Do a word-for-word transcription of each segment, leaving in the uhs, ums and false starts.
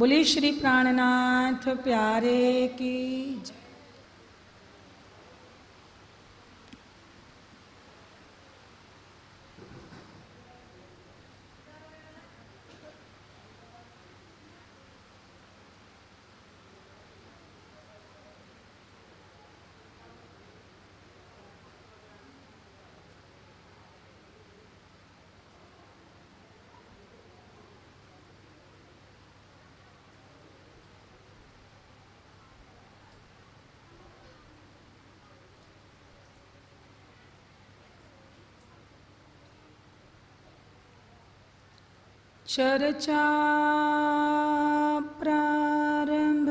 बोले श्री प्राणनाथ प्यारे की जय। चर्चा प्रारंभ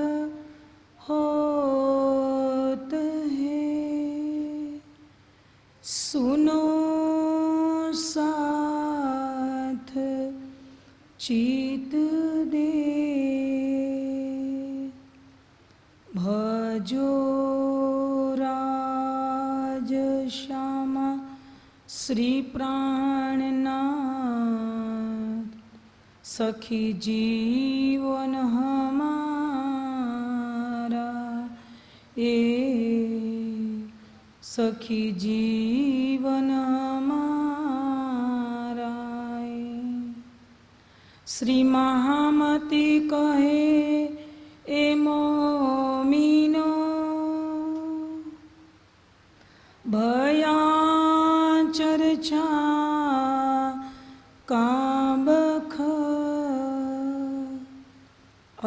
होत है, सुनो साथ चित दे, भजो राज श्यामा श्री प्राणनाथ। सखी जीवन हमारा ए, सखी जीवन हमारा ए। श्री महामती कहे ए मोमिनो, भया चर्चा का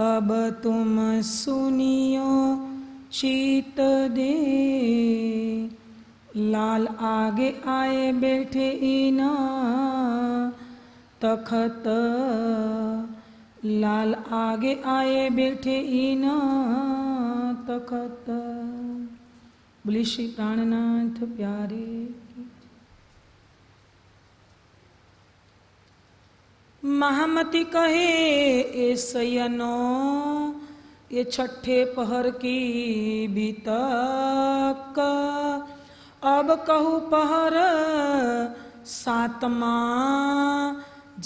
अब तुम सुनियो चित दे। लाल आगे आए बैठे इना तखत, लाल आगे आए बैठे इना तखत। बोले श्री प्राणनाथ प्यारे। महामती कहे ए सयनो, ये छठे पहर की बीतक, अब कहूँ पहर सातमा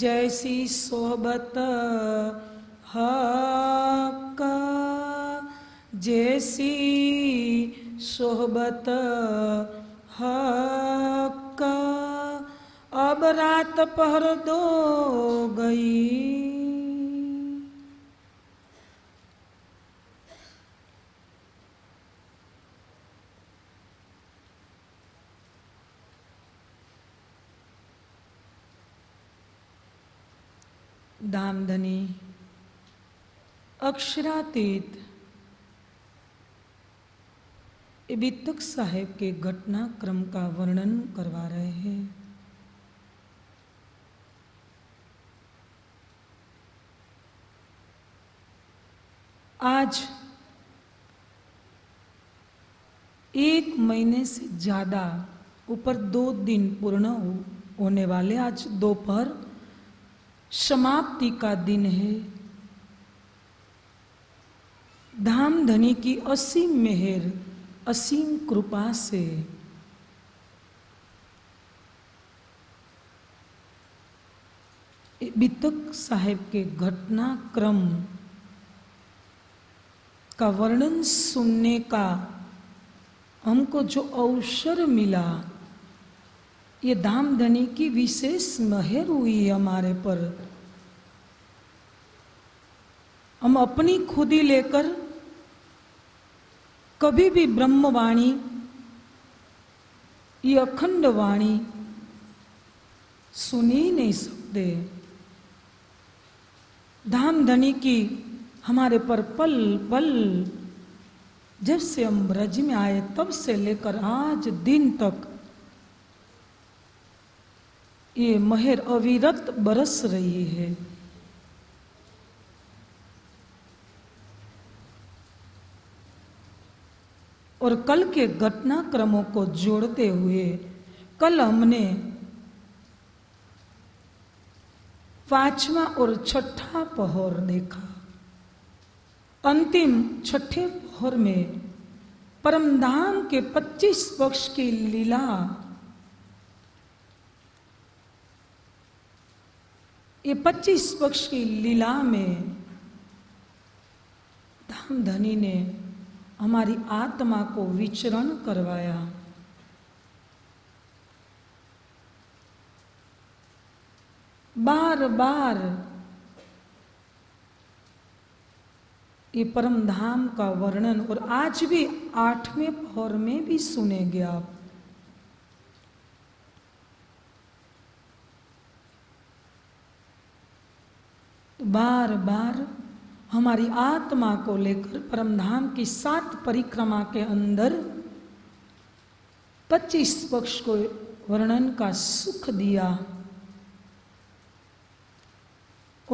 जैसी सोहबत हक, जैसी सोहबत हक। अब रात पहर दो गई, दामधनी अक्षरातीत बित्तक साहेब के घटनाक्रम का वर्णन करवा रहे हैं। आज एक महीने से ज़्यादा ऊपर दो दिन पूर्ण होने वाले, आज दोपहर समाप्ति का दिन है। धामधनी की असीम मेहर असीम कृपा से बितक साहेब के घटनाक्रम का वर्णन सुनने का हमको जो अवसर मिला, ये धामधनी की विशेष मेहर हुई हमारे पर। हम अपनी खुदी लेकर कभी भी ब्रह्मवाणी, ये अखंड वाणी सुनी नहीं सकते। धामधनी की हमारे पर पल पल, जब से हम ब्रज में आए तब से लेकर आज दिन तक ये मेहर अविरत बरस रही है। और कल के घटनाक्रमों को जोड़ते हुए, कल हमने पांचवा और छठा पहर देखा। अंतिम छठे पहर में परमधाम के पच्चीस पक्ष की लीला ये पच्चीस पक्ष की लीला में हम धनी ने हमारी आत्मा को विचरण करवाया। बार बार ये परम धाम का वर्णन और आज भी आठवें पहर में भी सुनेंगे आप। बार बार हमारी आत्मा को लेकर परमधाम की सात परिक्रमा के अंदर पच्चीस पक्ष को वर्णन का सुख दिया।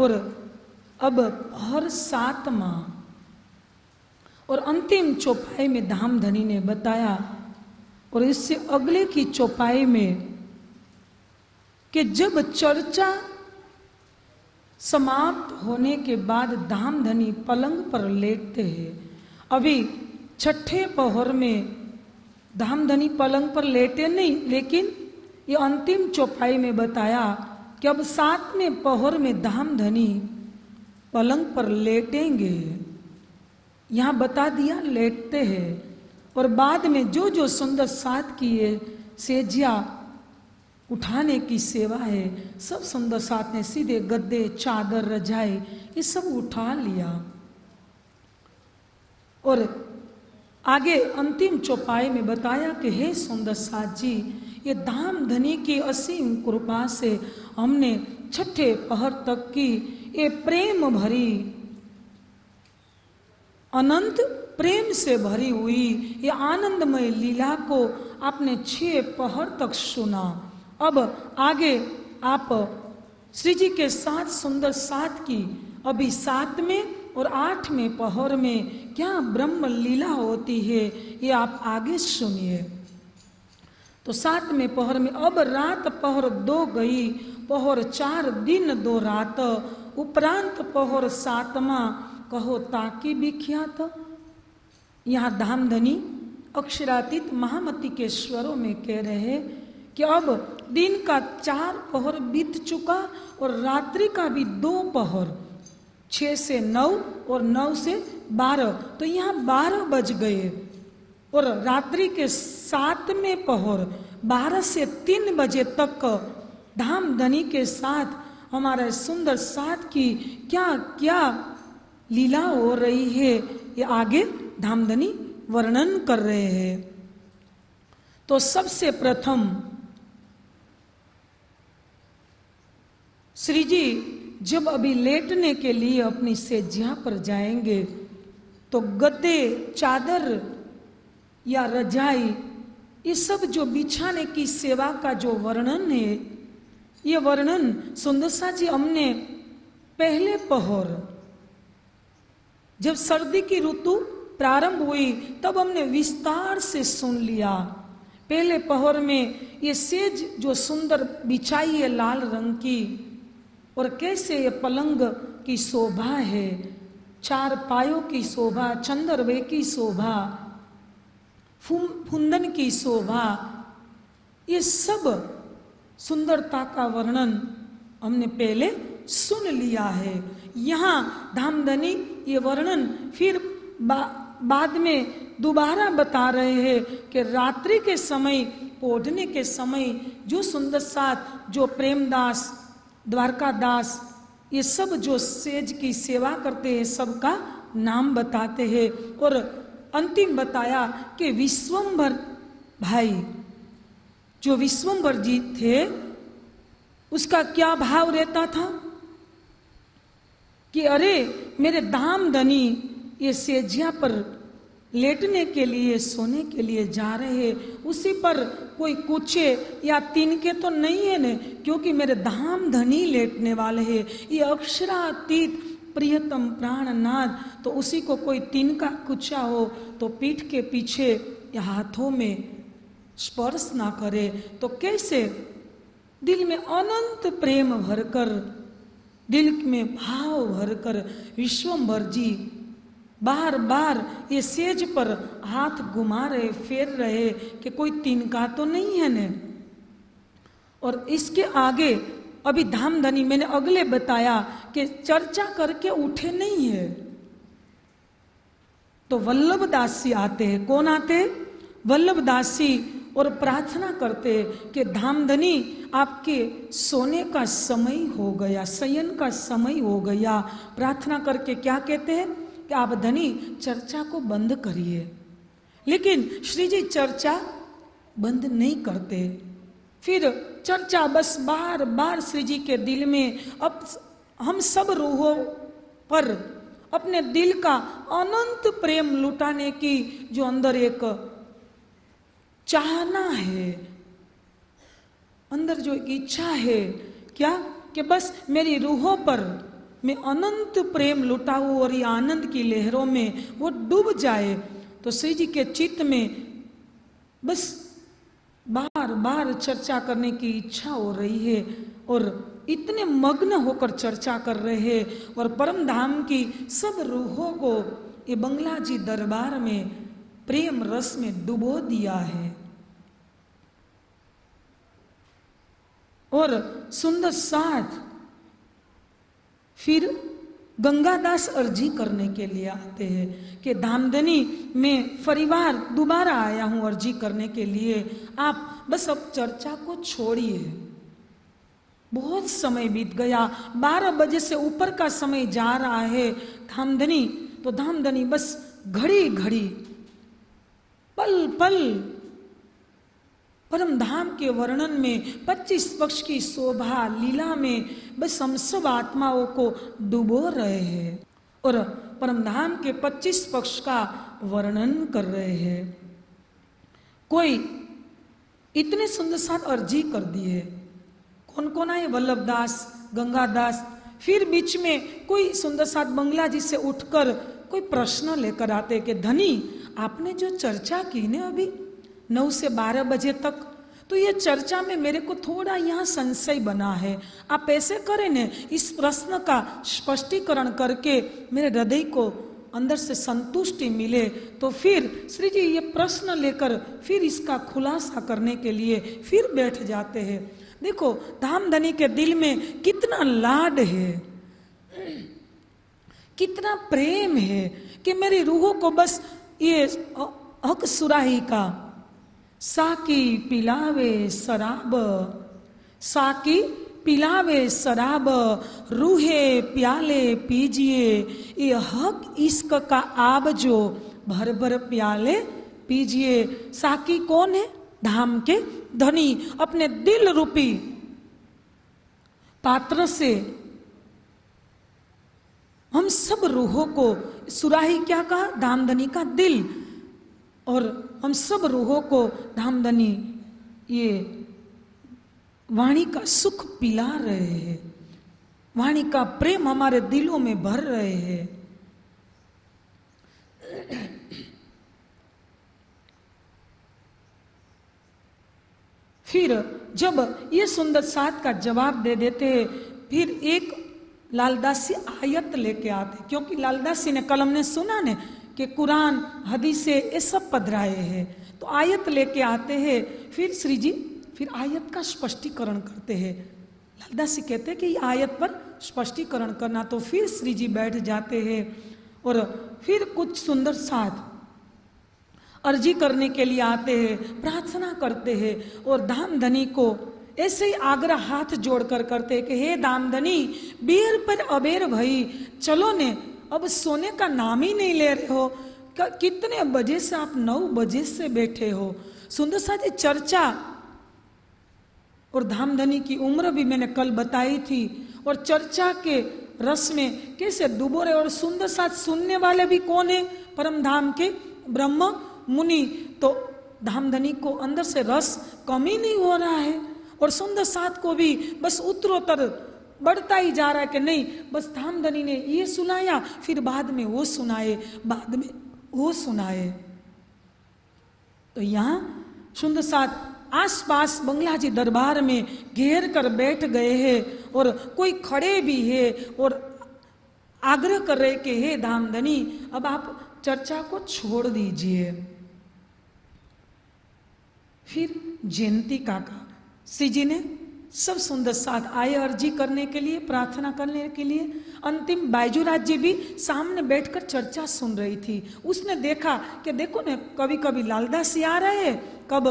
और अब हर सातवां और अंतिम चौपाई में धामधनी ने बताया, और इससे अगले की चौपाई में कि जब चर्चा समाप्त होने के बाद धामधनी पलंग पर लेटते हैं। अभी छठे पहर में धामधनी पलंग पर लेटे नहीं, लेकिन ये अंतिम चौपाई में बताया कि अब सातवें पहर में धामधनी पलंग पर लेटेंगे। यहाँ बता दिया लेटते हैं, और बाद में जो जो सुंदर साथ किए सेजिया उठाने की सेवा है, सब सुंदर साथ ने सीधे गद्दे चादर रजाई ये सब उठा लिया। और आगे अंतिम चौपाई में बताया कि हे सुंदर साथ जी, ये धामधनी की असीम कृपा से हमने छठे पहर तक की ये प्रेम भरी अनंत प्रेम से भरी हुई ये आनंदमय लीला को आपने छह पहर तक सुना। अब आगे आप श्री जी के साथ सुंदर साथ की अभी सात में और आठ में पहर में क्या ब्रह्म लीला होती है ये आप आगे सुनिए। तो सात में पहर में अब रात पहर दो गई, पहर चार दिन दो रात, उपरांत पहर सातवां कहो ताकि विख्यात। यहाँ धामधनी अक्षरातीत महामती के स्वरों में कह रहे कि अब दिन का चार पहर बीत चुका और रात्रि का भी दो पहर, छः से नौ और नौ से बारह, तो यहाँ बारह बज गए। और रात्रि के सात में पहर बारह से तीन बजे तक धामधनी के साथ हमारे सुंदर साथ की क्या क्या लीला हो रही है ये आगे धामधनी वर्णन कर रहे हैं। तो सबसे प्रथम श्री जी जब अभी लेटने के लिए अपनी सेज्या पर जाएंगे तो गद्दे चादर या रजाई ये सब जो बिछाने की सेवा का जो वर्णन है ये वर्णन सुंदरसा जी हमने पहले पहर जब सर्दी की ऋतु प्रारंभ हुई तब हमने विस्तार से सुन लिया। पहले पहर में ये सेज जो सुंदर बिछाई है लाल रंग की, और कैसे ये पलंग की शोभा है, चार पायों की शोभा, चंद्रवे की शोभा, फुंदन की शोभा, ये सब सुंदरता का वर्णन हमने पहले सुन लिया है। यहाँ धामधनी ये वर्णन फिर बा, बाद में दोबारा बता रहे हैं कि रात्रि के समय ओढ़ने के समय जो सुंदर साथ जो प्रेमदास द्वारकादास ये सब जो सेज की सेवा करते हैं सबका नाम बताते हैं। और अंतिम बताया कि विश्वंभर भाई जो विश्वंभर जी थे उसका क्या भाव रहता था कि अरे मेरे धामधनी ये सेजिया पर लेटने के लिए सोने के लिए जा रहे हैं, उसी पर कोई कूचे या तिनके तो नहीं है न, क्योंकि मेरे धामधनी लेटने वाले हैं। ये अक्षरातीत प्रियतम प्राणनाद, तो उसी को कोई तिनका कूचा हो तो पीठ के पीछे या हाथों में स्पर्श ना करे। तो कैसे दिल में अनंत प्रेम भरकर, दिल में भाव भरकर विश्वंभर जी बार बार ये सेज पर हाथ घुमा रहे फेर रहे कि कोई तिनका तो नहीं है न। और इसके आगे अभी धामधनी मैंने अगले बताया कि चर्चा करके उठे नहीं है, तो वल्लभदासी आते हैं। कौन आते? वल्लभदासी, और प्रार्थना करते कि धामधनी आपके सोने का समय हो गया, शयन का समय हो गया। प्रार्थना करके क्या कहते हैं कि आप धनी चर्चा को बंद करिए, लेकिन श्री जी चर्चा बंद नहीं करते। फिर चर्चा बस बार बार श्री जी के दिल में, अब हम सब रूहों पर अपने दिल का अनंत प्रेम लुटाने की जो अंदर एक चाहना है, अंदर जो इच्छा है, क्या कि बस मेरी रूहों पर मैं अनंत प्रेम लुटाऊं और ये आनंद की लहरों में वो डूब जाए। तो श्री जी के चित्त में बस बार बार चर्चा करने की इच्छा हो रही है और इतने मग्न होकर चर्चा कर रहे हैं। और परम धाम की सब रूहों को ये बंगला जी दरबार में प्रेम रस में डुबो दिया है। और सुंदर साथ फिर गंगादास अर्जी करने के लिए आते हैं कि धामधनी में परिवार दोबारा आया हूं अर्जी करने के लिए, आप बस अब चर्चा को छोड़िए। बहुत समय बीत गया, बारह बजे से ऊपर का समय जा रहा है। धामधनी तो धामधनी बस घड़ी घड़ी पल पल परम धाम के वर्णन में पच्चीस पक्ष की शोभा लीला में बस हम सब आत्माओं को डुबो रहे हैं और परम धाम के पच्चीस पक्ष का वर्णन कर रहे हैं। कोई इतने सुंदर साथ अर्जी कर दिए, कौन कौन आए? वल्लभदास, गंगादास। फिर बीच में कोई सुंदर साथ बंगला जी से उठकर कोई प्रश्न लेकर आते कि धनी आपने जो चर्चा की ने अभी नौ से बारह बजे तक, तो ये चर्चा में मेरे को थोड़ा यहाँ संशय बना है, आप ऐसे करें ने इस प्रश्न का स्पष्टीकरण करके मेरे हृदय को अंदर से संतुष्टि मिले। तो फिर श्री जी ये प्रश्न लेकर फिर इसका खुलासा करने के लिए फिर बैठ जाते हैं। देखो धामधनी के दिल में कितना लाड है, कितना प्रेम है कि मेरी रूहों को बस ये हक सुराही का साकी पिलावे शराब, साकी पिलावे शराब, रूहे प्याले पीजिए, ये हक इश्क का आब जो भर भर प्याले पीजिए। साकी कौन है? धाम के धनी अपने दिल रूपी पात्र से हम सब रूहों को, सुराही क्या कहा? धामधनी का दिल, और हम सब रूहों को धामधनी ये वाणी का सुख पिला रहे हैं, वाणी का प्रेम हमारे दिलों में भर रहे हैं। फिर जब ये सुंदर साथ का जवाब दे देते हैं, फिर एक लालदासी आयत लेके आते, क्योंकि लालदासी ने कल हमने सुना ने कि कुरान हदीसे ये सब पधराए हैं, तो आयत लेके आते हैं। फिर श्री जी फिर आयत का स्पष्टीकरण करते हैं। लालदासी कहते हैं कि आयत पर स्पष्टीकरण करना, तो फिर श्री जी बैठ जाते हैं। और फिर कुछ सुंदर साथ अर्जी करने के लिए आते हैं, प्रार्थना करते हैं और धामधनी को ऐसे ही आग्रह हाथ जोड़कर करते कि हे धामधनी बेर पर अबेर भई, चलो ने अब सोने का नाम ही नहीं ले रहे हो, कितने बजे से आप नौ बजे से बैठे हो। सुंदर साथ ये चर्चा और धामधनी की उम्र भी मैंने कल बताई थी, और चर्चा के रस में कैसे डूबो रहे। और सुंदर साथ सुनने वाले भी कौन है? परम धाम के ब्रह्म मुनि। तो धामधनी को अंदर से रस कमी नहीं हो रहा है और सुंदर साथ को भी बस उत्तरोत्तर बढ़ता ही जा रहा है कि नहीं, बस धामधनी ने ये सुनाया, फिर बाद में वो सुनाए, बाद में वो सुनाए। तो यहाँ सुंदर साथ आसपास बंगला जी दरबार में घेर कर बैठ गए हैं और कोई खड़े भी है और आग्रह कर रहे कि हे धामधनी अब आप चर्चा को छोड़ दीजिए। फिर जयंती काका श्री जी ने सब सुंदर साथ आए अर्जी करने के लिए, प्रार्थना करने के लिए। अंतिम बायजूनाथ जी भी सामने बैठकर चर्चा सुन रही थी। उसने देखा कि देखो ना, कभी कभी लालदास जी आ रहे हैं, कब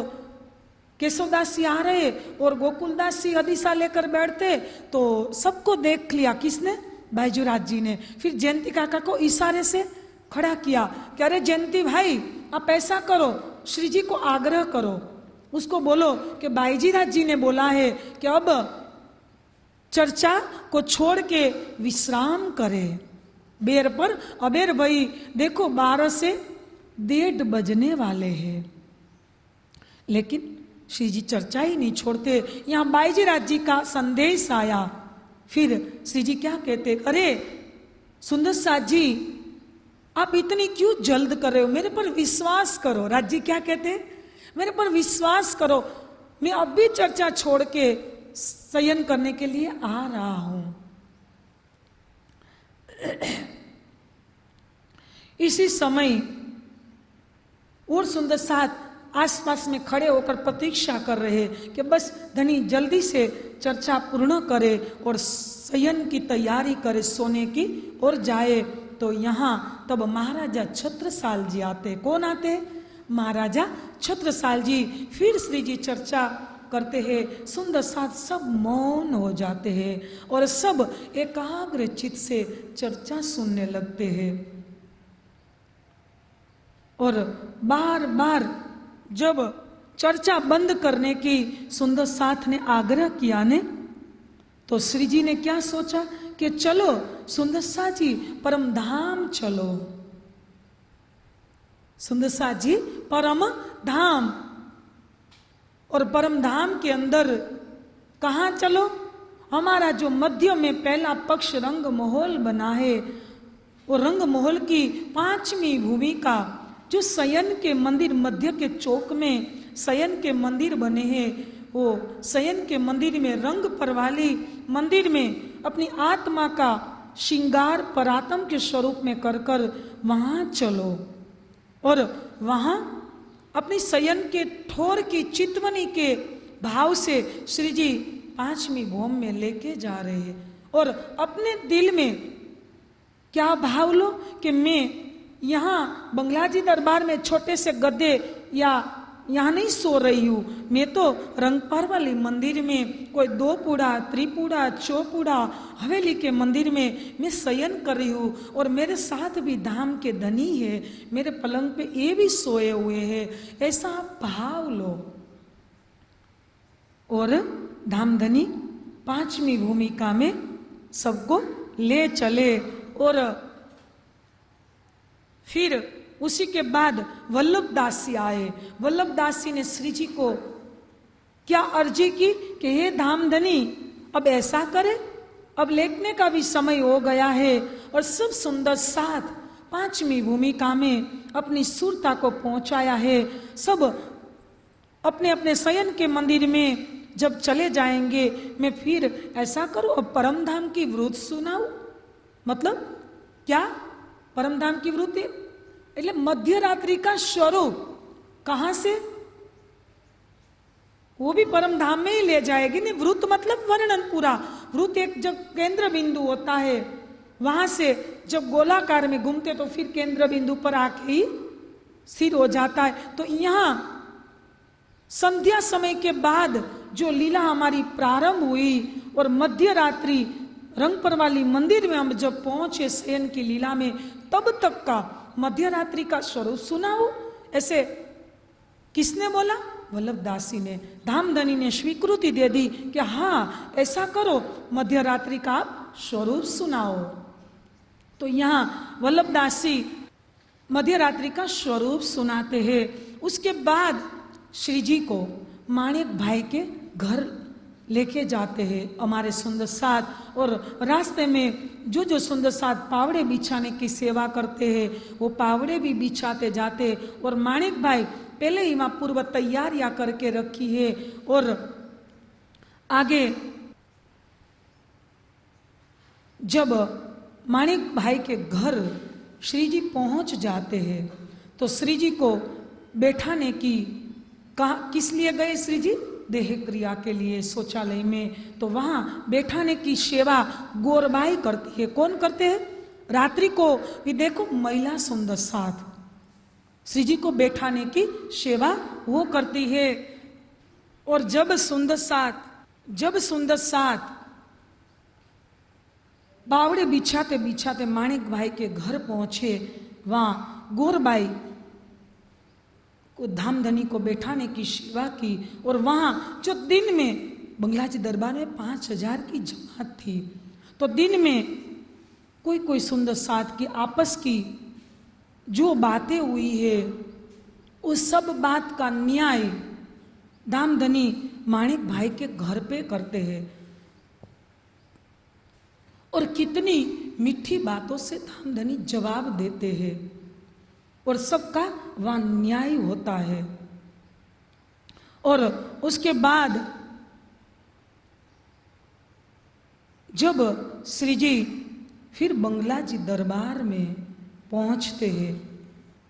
केशवदास जी आ रहे और गोकुलदास जी हदीसा लेकर बैठते, तो सबको देख लिया। किसने? बायजूनाथ जी ने। फिर जयंती काका को इशारे से खड़ा किया कि अरे जयंती भाई, आप ऐसा करो, श्री जी को आग्रह करो, उसको बोलो कि बायजीनाथ जी ने बोला है कि अब चर्चा को छोड़ के विश्राम करे बेर पर। अबेर भाई देखो बारह से डेढ़ बजने वाले हैं, लेकिन श्री जी चर्चा ही नहीं छोड़ते। यहाँ बायजीनाथ जी का संदेश आया। फिर श्री जी क्या कहते, अरे सुंदर साथ जी, आप इतनी क्यों जल्द कर रहे हो, मेरे पर विश्वास करो। राज जी क्या कहते, मेरे पर विश्वास करो, मैं अब भी चर्चा छोड़ के शयन करने के लिए आ रहा हूं। इसी समय और सुंदर साथ आसपास में खड़े होकर प्रतीक्षा कर रहे कि बस धनी जल्दी से चर्चा पूर्ण करे और शयन की तैयारी करे, सोने की और जाए। तो यहाँ तब महाराजा छत्रसाल जी आते। कौन आते? महाराजा छत्रसाल जी। फिर श्री जी चर्चा करते हैं, सुंदर साथ सब मौन हो जाते हैं और सब एकाग्र चित्त से चर्चा सुनने लगते हैं। और बार बार जब चर्चा बंद करने की सुंदर साथ ने आग्रह किया ने, तो श्री जी ने क्या सोचा कि चलो सुंदर साथ जी परम धाम चलो, सुंदर साथ जी परम धाम। और परम धाम के अंदर कहाँ चलो? हमारा जो मध्य में पहला पक्ष रंग माहौल बना है, वो रंग माहौल की पांचवी भूमिका, जो शयन के मंदिर मध्य के चौक में शयन के मंदिर बने हैं, वो शयन के मंदिर में रंग परवाली मंदिर में अपनी आत्मा का श्रृंगार परातम के स्वरूप में कर कर वहाँ चलो और वहाँ अपनी शयन के ठोर की चितवनी के भाव से श्री जी पांचवी भूम में लेके जा रहे हैं। और अपने दिल में क्या भाव लो कि मैं यहाँ बंगलाजी दरबार में छोटे से गद्दे या यहाँ नहीं सो रही हूँ, मैं तो रंगपार वाली मंदिर में कोई दो पूड़ा त्रिपुड़ा चौपुड़ा हवेली के मंदिर में मैं शयन कर रही हूँ। और मेरे साथ भी धाम के धनी है, मेरे पलंग पे ये भी सोए हुए हैं, ऐसा भाव लो। और धाम धनी पांचवी भूमिका में सबको ले चले। और फिर उसी के बाद वल्लभ दास जी आए। वल्लभ दास जी ने श्री जी को क्या अर्जी की कि हे धामधनी, अब ऐसा करे, अब लेटने का भी समय हो गया है। और सब सुंदर साथ पांचवी भूमिका में अपनी सुरता को पहुंचाया है। सब अपने अपने शयन के मंदिर में जब चले जाएंगे, मैं फिर ऐसा करूं, अब परम धाम की वृत्ति सुनाऊं। मतलब क्या परम धाम की वृत्ति? એટલે મધ્યરાત્રિ का स्वरूप कहां से? वो भी परमधाम में ही ले जाएगी ना। वृत्त मतलब वर्णन पूरा। वृत्त एक जब केंद्र बिंदु होता है, वहां से जब गोलाकार में घूमते तो फिर केंद्र बिंदु पर आके ही स्थिर हो जाता है। तो यहाँ संध्या समय के बाद जो लीला हमारी प्रारंभ हुई और मध्यरात्रि रंगपरवाली मंदिर में हम जब पहुंचे शयन की लीला में, तब तक का मध्यरात्रि का स्वरूप सुनाओ, ऐसे किसने बोला? वल्लभ दासी ने। धामधनी ने स्वीकृति दे दी कि हाँ ऐसा करो, मध्यरात्रि का आप स्वरूप सुनाओ। तो यहाँ वल्लभ दासी मध्यरात्रि का स्वरूप सुनाते हैं। उसके बाद श्री जी को माणिक भाई के घर लेके जाते हैं हमारे सुंदर साथ। और रास्ते में जो जो सुंदर साथ पावड़े बिछाने की सेवा करते हैं, वो पावड़े भी बिछाते जाते। और माणिक भाई पहले ही वहाँ पूर्व तैयारियां करके रखी है। और आगे जब माणिक भाई के घर श्री जी पहुँच जाते हैं, तो श्री जी को बैठाने की कहा, किस लिए गए श्री जी? देह क्रिया के लिए शौचालय में, तो वहाँ बैठाने की सेवा गौरबाई करती है। कौन करते हैं? रात्रि को भी देखो महिला सुंदर साथ श्री जी को बैठाने की सेवा वो करती है। और जब सुंदर साथ जब सुंदर साथ बावड़े बिछाते बिछाते माणिक भाई के घर पहुंचे, वहाँ गौरबाई को धामधनी को बैठाने की सेवा की। और वहाँ जो दिन में बंगलाजी दरबार में पाँच हजार की जमात थी, तो दिन में कोई कोई सुंदर साथ की आपस की जो बातें हुई है उस सब बात का न्याय धामधनी माणिक भाई के घर पे करते हैं। और कितनी मीठी बातों से धामधनी जवाब देते हैं और सबका वहाँ न्याय होता है। और उसके बाद जब श्री जी फिर बंगला जी दरबार में पहुँचते हैं,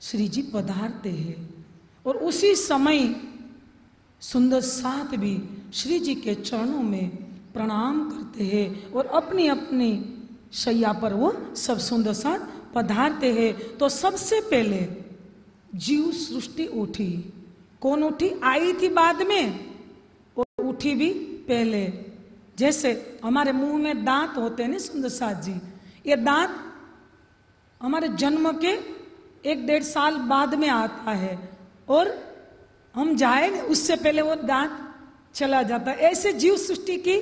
श्री जी पधारते हैं, और उसी समय सुंदर साथ भी श्री जी के चरणों में प्रणाम करते हैं और अपनी अपनी शैया पर वो सब सुंदर साथ पधारते हैं। तो सबसे पहले जीव सृष्टि उठी। कौन उठी? आई थी बाद में और उठी भी पहले। जैसे हमारे मुंह में दांत होते हैं ना सुंदर साथ जी, ये दांत हमारे जन्म के एक डेढ़ साल बाद में आता है और हम जाए उससे पहले वो दांत चला जाता है। ऐसे जीव सृष्टि की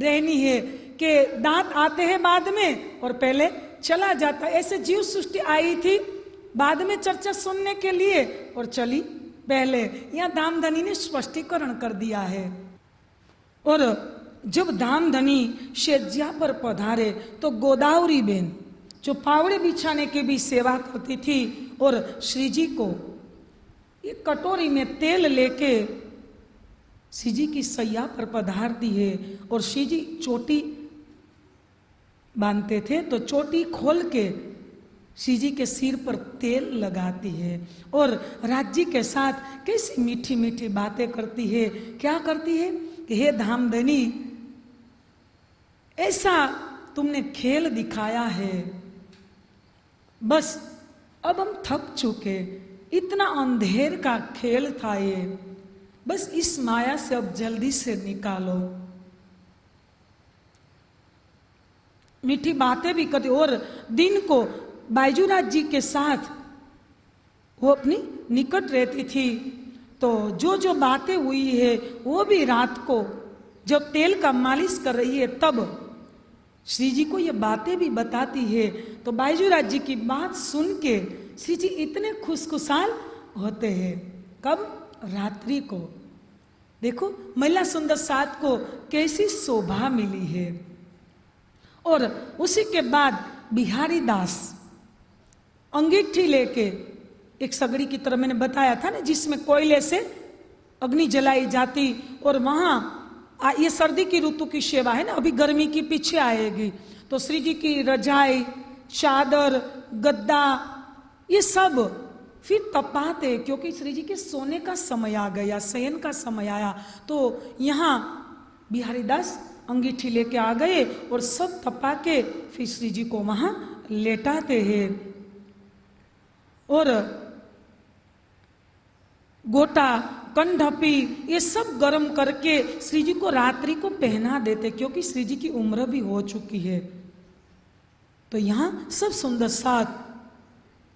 रहनी है कि दांत आते हैं बाद में और पहले चला जाता है। ऐसे जीव सृष्टि आई थी बाद में चर्चा सुनने के लिए और चली पहले। यहाँ धामधनी ने स्पष्टीकरण कर दिया है। और जब धामधनी शैया पर पधारे तो गोदावरी बेन जो पावड़े बिछाने की भी सेवा करती थी और श्री जी को एक कटोरी में तेल लेके श्री जी की सैया पर पधारती है। और श्री जी चोटी बांधते थे तो चोटी खोल के श्री जी के सिर पर तेल लगाती है और राज्य के साथ कैसी मीठी मीठी बातें करती है। क्या करती है कि हे धामधनी, ऐसा तुमने खेल दिखाया है, बस अब हम थक चुके, इतना अंधेर का खेल था ये, बस इस माया से अब जल्दी से निकालो। मीठी बातें भी करती। और दिन को बायजूनाथ जी के साथ वो अपनी निकट रहती थी, तो जो जो बातें हुई है वो भी रात को जब तेल का मालिश कर रही है तब श्री जी को ये बातें भी बताती है। तो बायजूनाथ जी की बात सुन के श्री जी इतने खुशखुशाल होते हैं। कब? रात्रि को। देखो महिला सुंदर साथ को कैसी शोभा मिली है। और उसी के बाद बिहारी दास अंगीठी लेके एक सगड़ी की तरह मैंने बताया था ना जिसमें कोयले से अग्नि जलाई जाती और वहाँ ये सर्दी की ऋतु की सेवा है ना, अभी गर्मी की पीछे आएगी, तो श्री जी की रजाई चादर गद्दा ये सब फिर तपाते, क्योंकि श्री जी के सोने का समय आ गया, शयन का समय आया, तो यहाँ बिहारी दास अंगीठी लेके आ गए और सब तपा के फिर श्री जी को वहाँ लेटाते हैं। और गोटा कंधपी ये सब गर्म करके श्री जी को रात्रि को पहना देते, क्योंकि श्री जी की उम्र भी हो चुकी है। तो यहाँ सब सुंदर साथ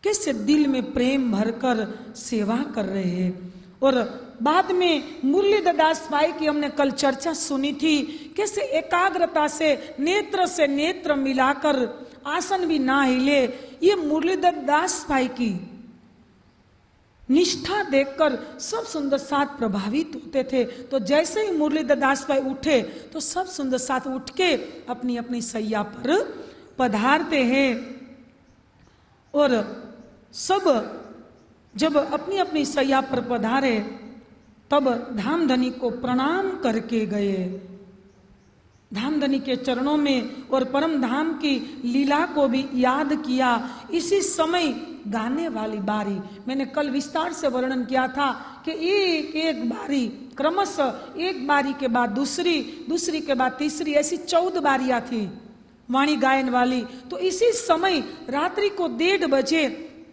कैसे दिल में प्रेम भरकर सेवा कर रहे हैं। और बाद में मुरलीधर दास भाई की हमने कल चर्चा सुनी थी, कैसे एकाग्रता से नेत्र से नेत्र मिलाकर आसन भी ना हिले, ये मुरलीधर दास भाई की निष्ठा देखकर सब सुंदर साथ प्रभावित होते थे। तो जैसे ही मुरलीधर दास भाई उठे तो सब सुंदर साथ उठ के अपनी अपनी सैया पर पधारते हैं। और सब जब अपनी अपनी सैया पर पधारे तब धामधनी को प्रणाम करके गए। धामधनी के चरणों में और परम धाम की लीला को भी याद किया। इसी समय गाने वाली बारी, मैंने कल विस्तार से वर्णन किया था कि एक एक बारी क्रमशः एक बारी के बाद दूसरी, दूसरी के बाद तीसरी, ऐसी चौदह बारियां थी वाणी गायन वाली। तो इसी समय रात्रि को डेढ़ बजे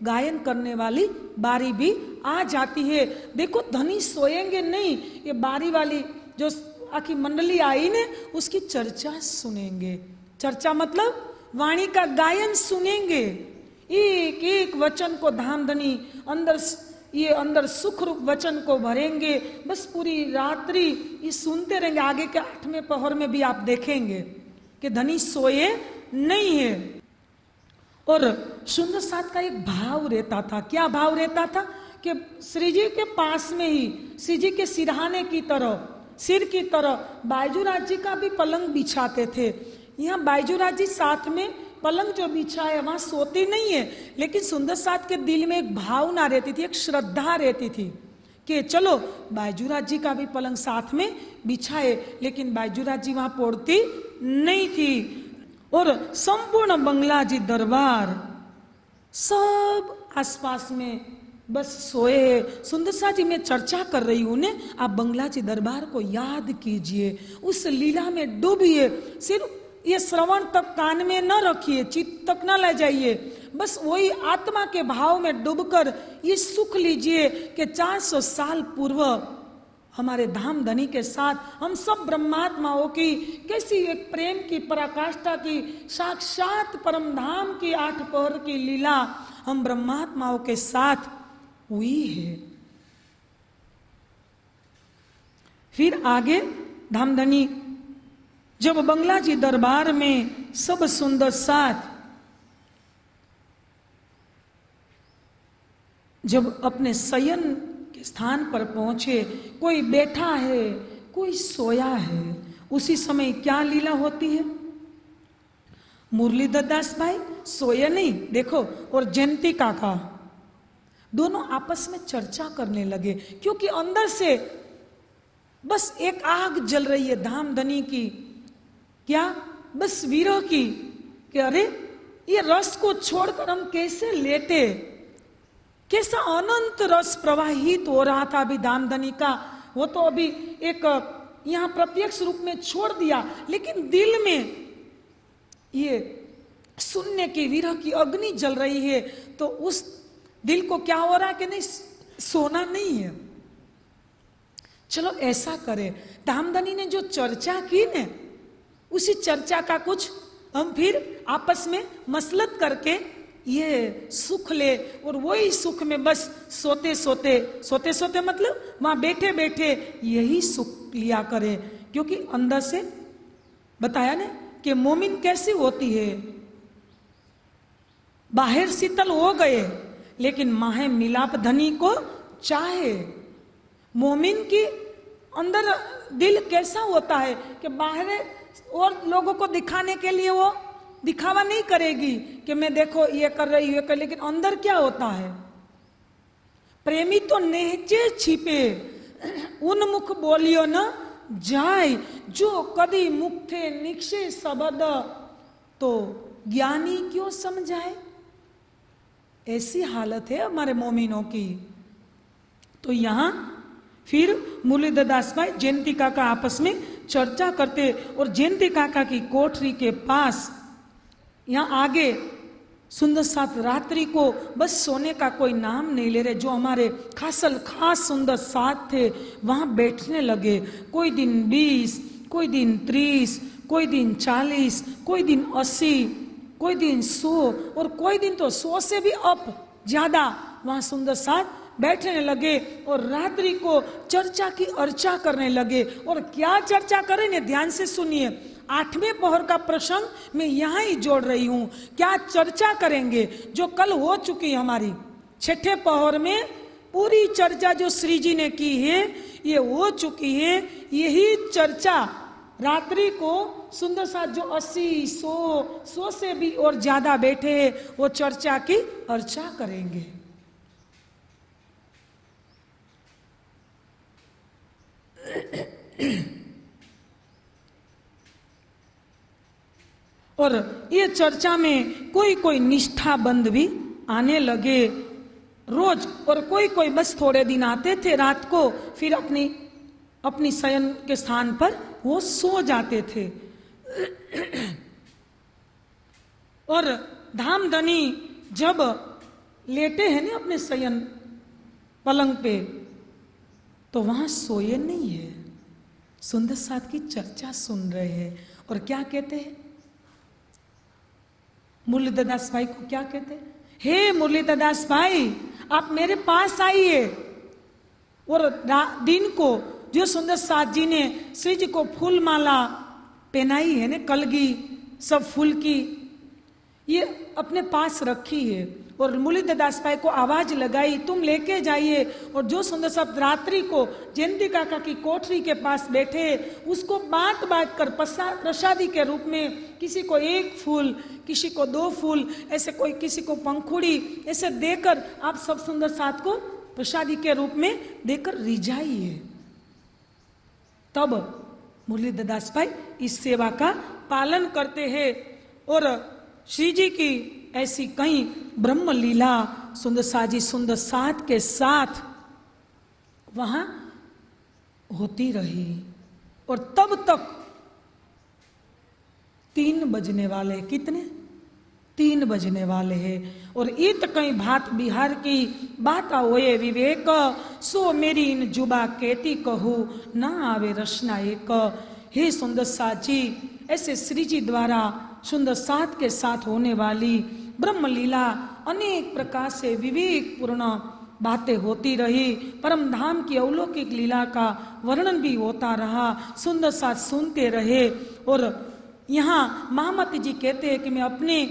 गायन करने वाली बारी भी आ जाती है। देखो धनी सोएंगे नहीं, ये बारी वाली जो आखी मंडली आई ने उसकी चर्चा सुनेंगे। चर्चा मतलब वाणी का गायन सुनेंगे। एक एक वचन को धामधनी अंदर ये अंदर सुख रूप वचन को भरेंगे। बस पूरी रात्रि ये सुनते रहेंगे। आगे के आठवें पहर में भी आप देखेंगे कि धनी सोए नहीं है। और सुंदर साथ का एक भाव रहता था। क्या भाव रहता था कि श्री जी के पास में ही, श्री जी के सिरहाने की तरफ, सिर की तरफ बायजूराज जी का भी पलंग बिछाते थे। यहाँ बायजूराज जी साथ में पलंग जो बिछा है वहां सोती नहीं है, लेकिन सुंदर साथ के दिल में एक भावना रहती थी, एक श्रद्धा रहती थी कि चलो बायजूराज जी का भी पलंग साथ में बिछाए। लेकिन बायजूराज जी वहां पड़ती नहीं थी। और संपूर्ण बंगला जी दरबार सब आसपास में बस सोए है। सुंदर सा जी मैं चर्चा कर रही हूँ ने, आप बंगला जी दरबार को याद कीजिए, उस लीला में डूबिए। सिर्फ ये श्रवण तक कान में न रखिए, चित्त तक न ले जाइए, बस वही आत्मा के भाव में डूबकर ये सुख लीजिए कि चार सौ साल पूर्व हमारे धाम धनी के साथ हम सब ब्रह्मात्माओं की कैसी एक प्रेम की पराकाष्ठा की साक्षात परम धाम की आठ पहर की लीला हम ब्रह्मात्माओं के साथ हुई है। फिर आगे धामधनी जब बंगला जी दरबार में सब सुंदर साथ जब अपने शयन के स्थान पर पहुंचे, कोई बैठा है, कोई सोया है, उसी समय क्या लीला होती है। मुरलीधर दास भाई सोया नहीं देखो, और जयंती काका दोनों आपस में चर्चा करने लगे, क्योंकि अंदर से बस एक आग जल रही है धामधनी की, क्या बस वीरों की, कि अरे ये रस को छोड़कर हम कैसे लेटे। कैसा अनंत रस प्रवाहित हो रहा था अभी धामधनी का, वो तो अभी एक यहाँ प्रत्यक्ष रूप में छोड़ दिया, लेकिन दिल में ये सुनने की वीरों की अग्नि जल रही है। तो उस दिल को क्या हो रहा है कि नहीं सोना नहीं है। चलो ऐसा करें, धामधनी ने जो चर्चा की ने उसी चर्चा का कुछ हम फिर आपस में मसलत करके ये सुख ले, और वही सुख में बस सोते सोते सोते सोते मतलब वहां बैठे बैठे यही सुख लिया करें। क्योंकि अंदर से बताया ने कि मोमिन कैसी होती है, बाहर शीतल हो गए लेकिन माहे मिलाप धनी को चाहे। मोमिन की अंदर दिल कैसा होता है कि बाहर और लोगों को दिखाने के लिए वो दिखावा नहीं करेगी कि मैं देखो ये कर रही हूँ कर, लेकिन अंदर क्या होता है। प्रेमी तो नेचे छिपे उन्मुख बोलियो न जाय, जो कदी मुख थे निक्षे शब्द तो ज्ञानी क्यों समझाए। ऐसी हालत है हमारे मोमिनों की। तो यहाँ फिर मुरलीधर दास भाई जयंती काका आपस में चर्चा करते, और जयंती काका की कोठरी के पास यहाँ आगे सुंदर साथ रात्रि को बस सोने का कोई नाम नहीं ले रहे, जो हमारे खासल खास सुंदर साथ थे वहाँ बैठने लगे। कोई दिन बीस, कोई दिन तीस, कोई दिन चालीस, कोई दिन अस्सी, कोई दिन सौ, और कोई दिन तो सौ से भी अप ज्यादा वहां सुंदर साथ बैठने लगे और रात्रि को चर्चा की अर्चा करने लगे। और क्या चर्चा करें ने ध्यान से सुनिए, आठवें पहर का प्रसंग मैं यहाँ ही जोड़ रही हूँ। क्या चर्चा करेंगे जो कल हो चुकी हमारी छठे पहर में पूरी चर्चा जो श्री जी ने की है ये हो चुकी है। यही चर्चा रात्रि को सुंदर साथ जो अस्सी सौ सौ से भी और ज्यादा बैठे हैं वो चर्चा की अर्चा करेंगे। और ये चर्चा में कोई कोई निष्ठाबंध भी आने लगे रोज, और कोई कोई बस थोड़े दिन आते थे रात को, फिर अपनी अपनी शयन के स्थान पर वो सो जाते थे। और धामधनी जब लेटे हैं ना अपने शयन पलंग पे, तो वहां सोए नहीं है, सुंदर साथ की चर्चा सुन रहे हैं। और क्या कहते हैं मुरलीदास भाई को, क्या कहते हैं, हे मुरलीदास भाई आप मेरे पास आइए। और दिन को जो सुंदर साथ जी ने श्री जी को फूल माला पहनाई है ना, कलगी सब फूल की, ये अपने पास रखी है। और मुरलीदास भाई को आवाज लगाई, तुम लेके जाइए। और जो सुंदर साथ रात्रि को जयंती काका की कोठरी के पास बैठे, उसको बांट बांट कर प्रसादी के रूप में किसी को एक फूल, किसी को दो फूल, ऐसे कोई किसी को पंखुड़ी ऐसे देकर आप सब सुंदर साथ को प्रसादी के रूप में देकर रिझाइए। तब मुरलीदास भाई इस सेवा का पालन करते हैं। और श्री जी की ऐसी कई ब्रह्म लीला सुंदर साजी सुंदर साथ के साथ वहां होती रही। और तब तक तीन बजने वाले, कितने तीन बजने वाले हैं। और इत कई भात बिहार की बात होए विवेक, सो मेरी इन जुबा कहती कहू ना आवे रसना एक। हे सुंदर साजी, ऐसे श्री जी द्वारा सुंदर साथ के साथ होने वाली ब्रह्मलीला अनेक प्रकार से विवेक पूर्ण बातें होती रही। परम धाम की अलौकिक लीला का वर्णन भी होता रहा, सुंदर साथ सुनते रहे। और यहाँ महामती जी कहते हैं कि मैं अपने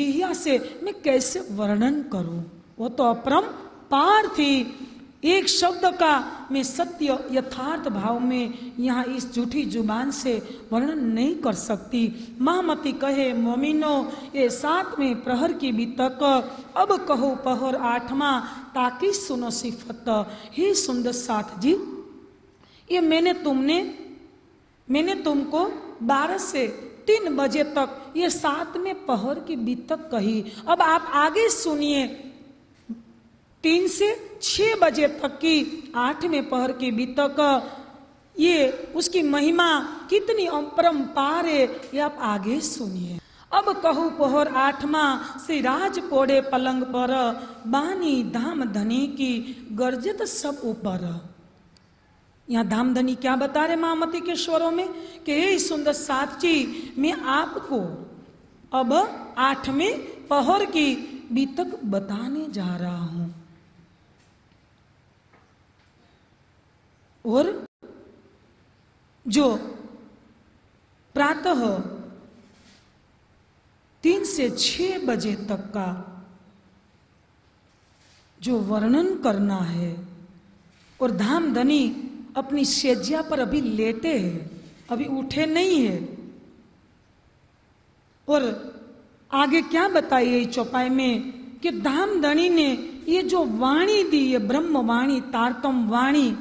जिह्या से मैं कैसे वर्णन करूं, वो तो अपरम पार थी। एक शब्द का मैं सत्य यथार्थ भाव में यहाँ इस झूठी जुबान से वर्णन नहीं कर सकती। महामती कहे, मोमिनो ये सातवें प्रहर की बीतक, अब कहो पहर आठवां ताकि सुनो सिफत। हे सुंदर साथ जी, ये मैंने तुमने मैंने तुमको बारह से तीन बजे तक ये सातवें पहर की बीतक कही। अब आप आगे सुनिए, तीन से छह बजे तक की आठवें पहर की बीतक, ये उसकी महिमा कितनी अपरंपार है, ये आप आगे सुनिए। अब कहूँ पहर आठवां सिराज पोड़े पलंग पर, बानी धाम धनी की गर्जत सब ऊपर। यहाँ धाम धनी क्या बता रहे महामती के स्वरों में कि हे सुंदर साथ जी, मैं आपको अब आठवें पहर की बीतक बताने जा रहा हूं। और जो प्रातः तीन से छह बजे तक का जो वर्णन करना है। और धामधनी अपनी शैया पर अभी लेटे हैं, अभी उठे नहीं है। और आगे क्या बताइए चौपाई में कि धामधनी ने ये जो वाणी दी, ये ब्रह्म वाणी तारतम वाणी,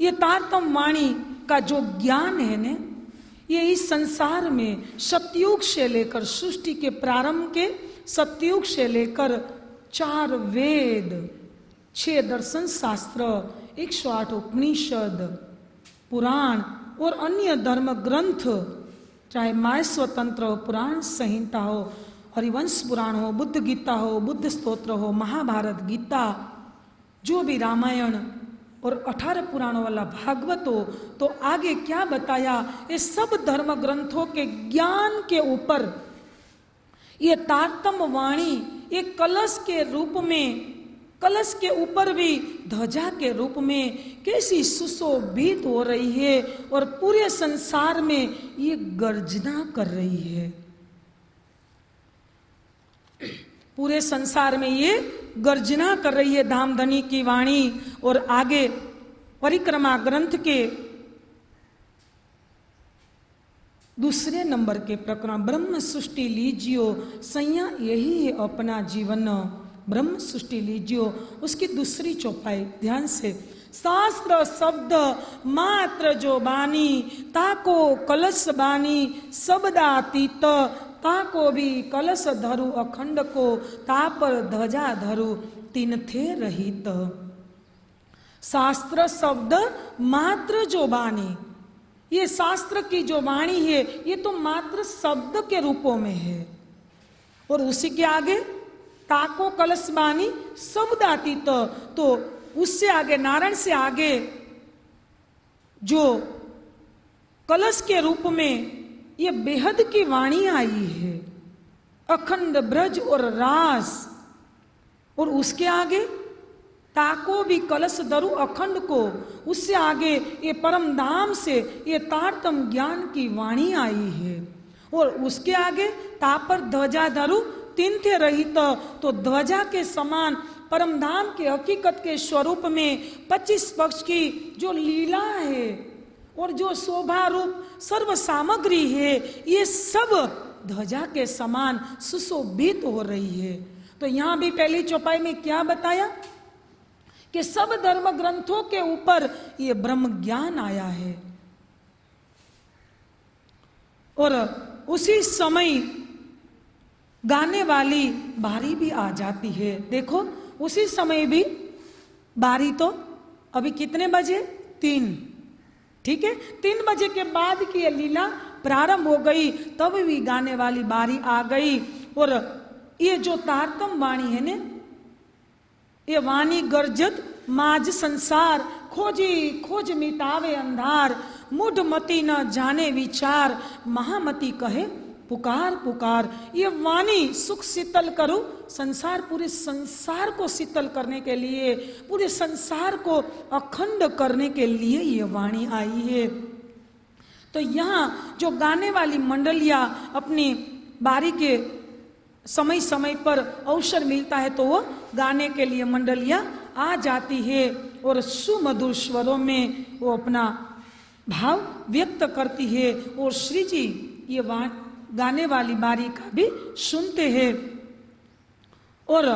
ये तारतम वाणी का जो ज्ञान है ने, ये इस संसार में सतयुग से लेकर सृष्टि के प्रारंभ के सतयुग से लेकर चार वेद, छह दर्शन शास्त्र, एक सौ आठ उपनिषद, पुराण और अन्य धर्म ग्रंथ, चाहे माय स्वतंत्र हो, पुराण संहिता हो, हरिवंश पुराण हो, बुद्ध गीता हो, बुद्ध स्तोत्र हो, महाभारत गीता, जो भी रामायण और अठारह पुराणों वाला भागवत हो, तो आगे क्या बताया, ये सब धर्म ग्रंथों के ज्ञान के ऊपर ये तारतम वाणी, ये कलश के रूप में, कलश के ऊपर भी ध्वजा के रूप में कैसी सुशोभित हो रही है और पूरे संसार में ये गर्जना कर रही है। पूरे संसार में ये गर्जना कर रही है धामधनी की वाणी। और आगे परिक्रमा ग्रंथ के दूसरे नंबर के प्रकरण ब्रह्म सृष्टि लीजियो संज्ञा, यही है अपना जीवन, ब्रह्म सृष्टि लीजियो, उसकी दूसरी चौपाई ध्यान से। शास्त्र शब्द मात्र जो बानी, ताको कलश बानी शब्दातीत, ताको भी कलश धरु अखंड को, तापर ध्वजा धरु तीन थे रहित। शास्त्र शब्द मात्र जो बानी, ये शास्त्र की जो वाणी है ये तो मात्र शब्द के रूपों में है, और उसी के आगे ताको कलश बानी शब्दातीत, तो उससे आगे नारायण से आगे जो कलश के रूप में ये बेहद की वाणी आई है, अखंड ब्रज और रास, और उसके आगे ताको भी कलश धरु अखंड को, उससे आगे ये परम धाम से ये तारतम ज्ञान की वाणी आई है, और उसके आगे तापर ध्वजा धरु तीन थे रहित, तो ध्वजा के समान परम धाम के हकीकत के स्वरूप में पच्चीस पक्ष की जो लीला है और जो शोभा रूप सर्व सामग्री है ये सब ध्वजा के समान सुशोभित हो रही है। तो यहाँ भी पहली चौपाई में क्या बताया कि सब धर्म ग्रंथों के ऊपर ये ब्रह्म ज्ञान आया है, और उसी समय गाने वाली बारी भी आ जाती है। देखो उसी समय भी बारी, तो अभी कितने बजे? तीन, ठीक है, तीन बजे के बाद की ये लीला प्रारंभ हो गई, तब भी गाने वाली बारी आ गई। और ये जो तारतम वाणी है ने, ये वाणी गर्जत माज संसार, खोजी खोज मिटावे अंधार, मूढ़ मति न जाने विचार, महामति कहे पुकार पुकार। ये वाणी सुख शीतल करो संसार, पूरे संसार को शीतल करने के लिए, पूरे संसार को अखंड करने के लिए ये वाणी आई है। तो यहाँ जो गाने वाली मंडलियाँ अपनी बारी के समय समय पर अवसर मिलता है तो वो गाने के लिए मंडलियाँ आ जाती है, और सुमधुर स्वरों में वो अपना भाव व्यक्त करती है, और श्री जी ये गाने वाली बारी का भी सुनते हैं। और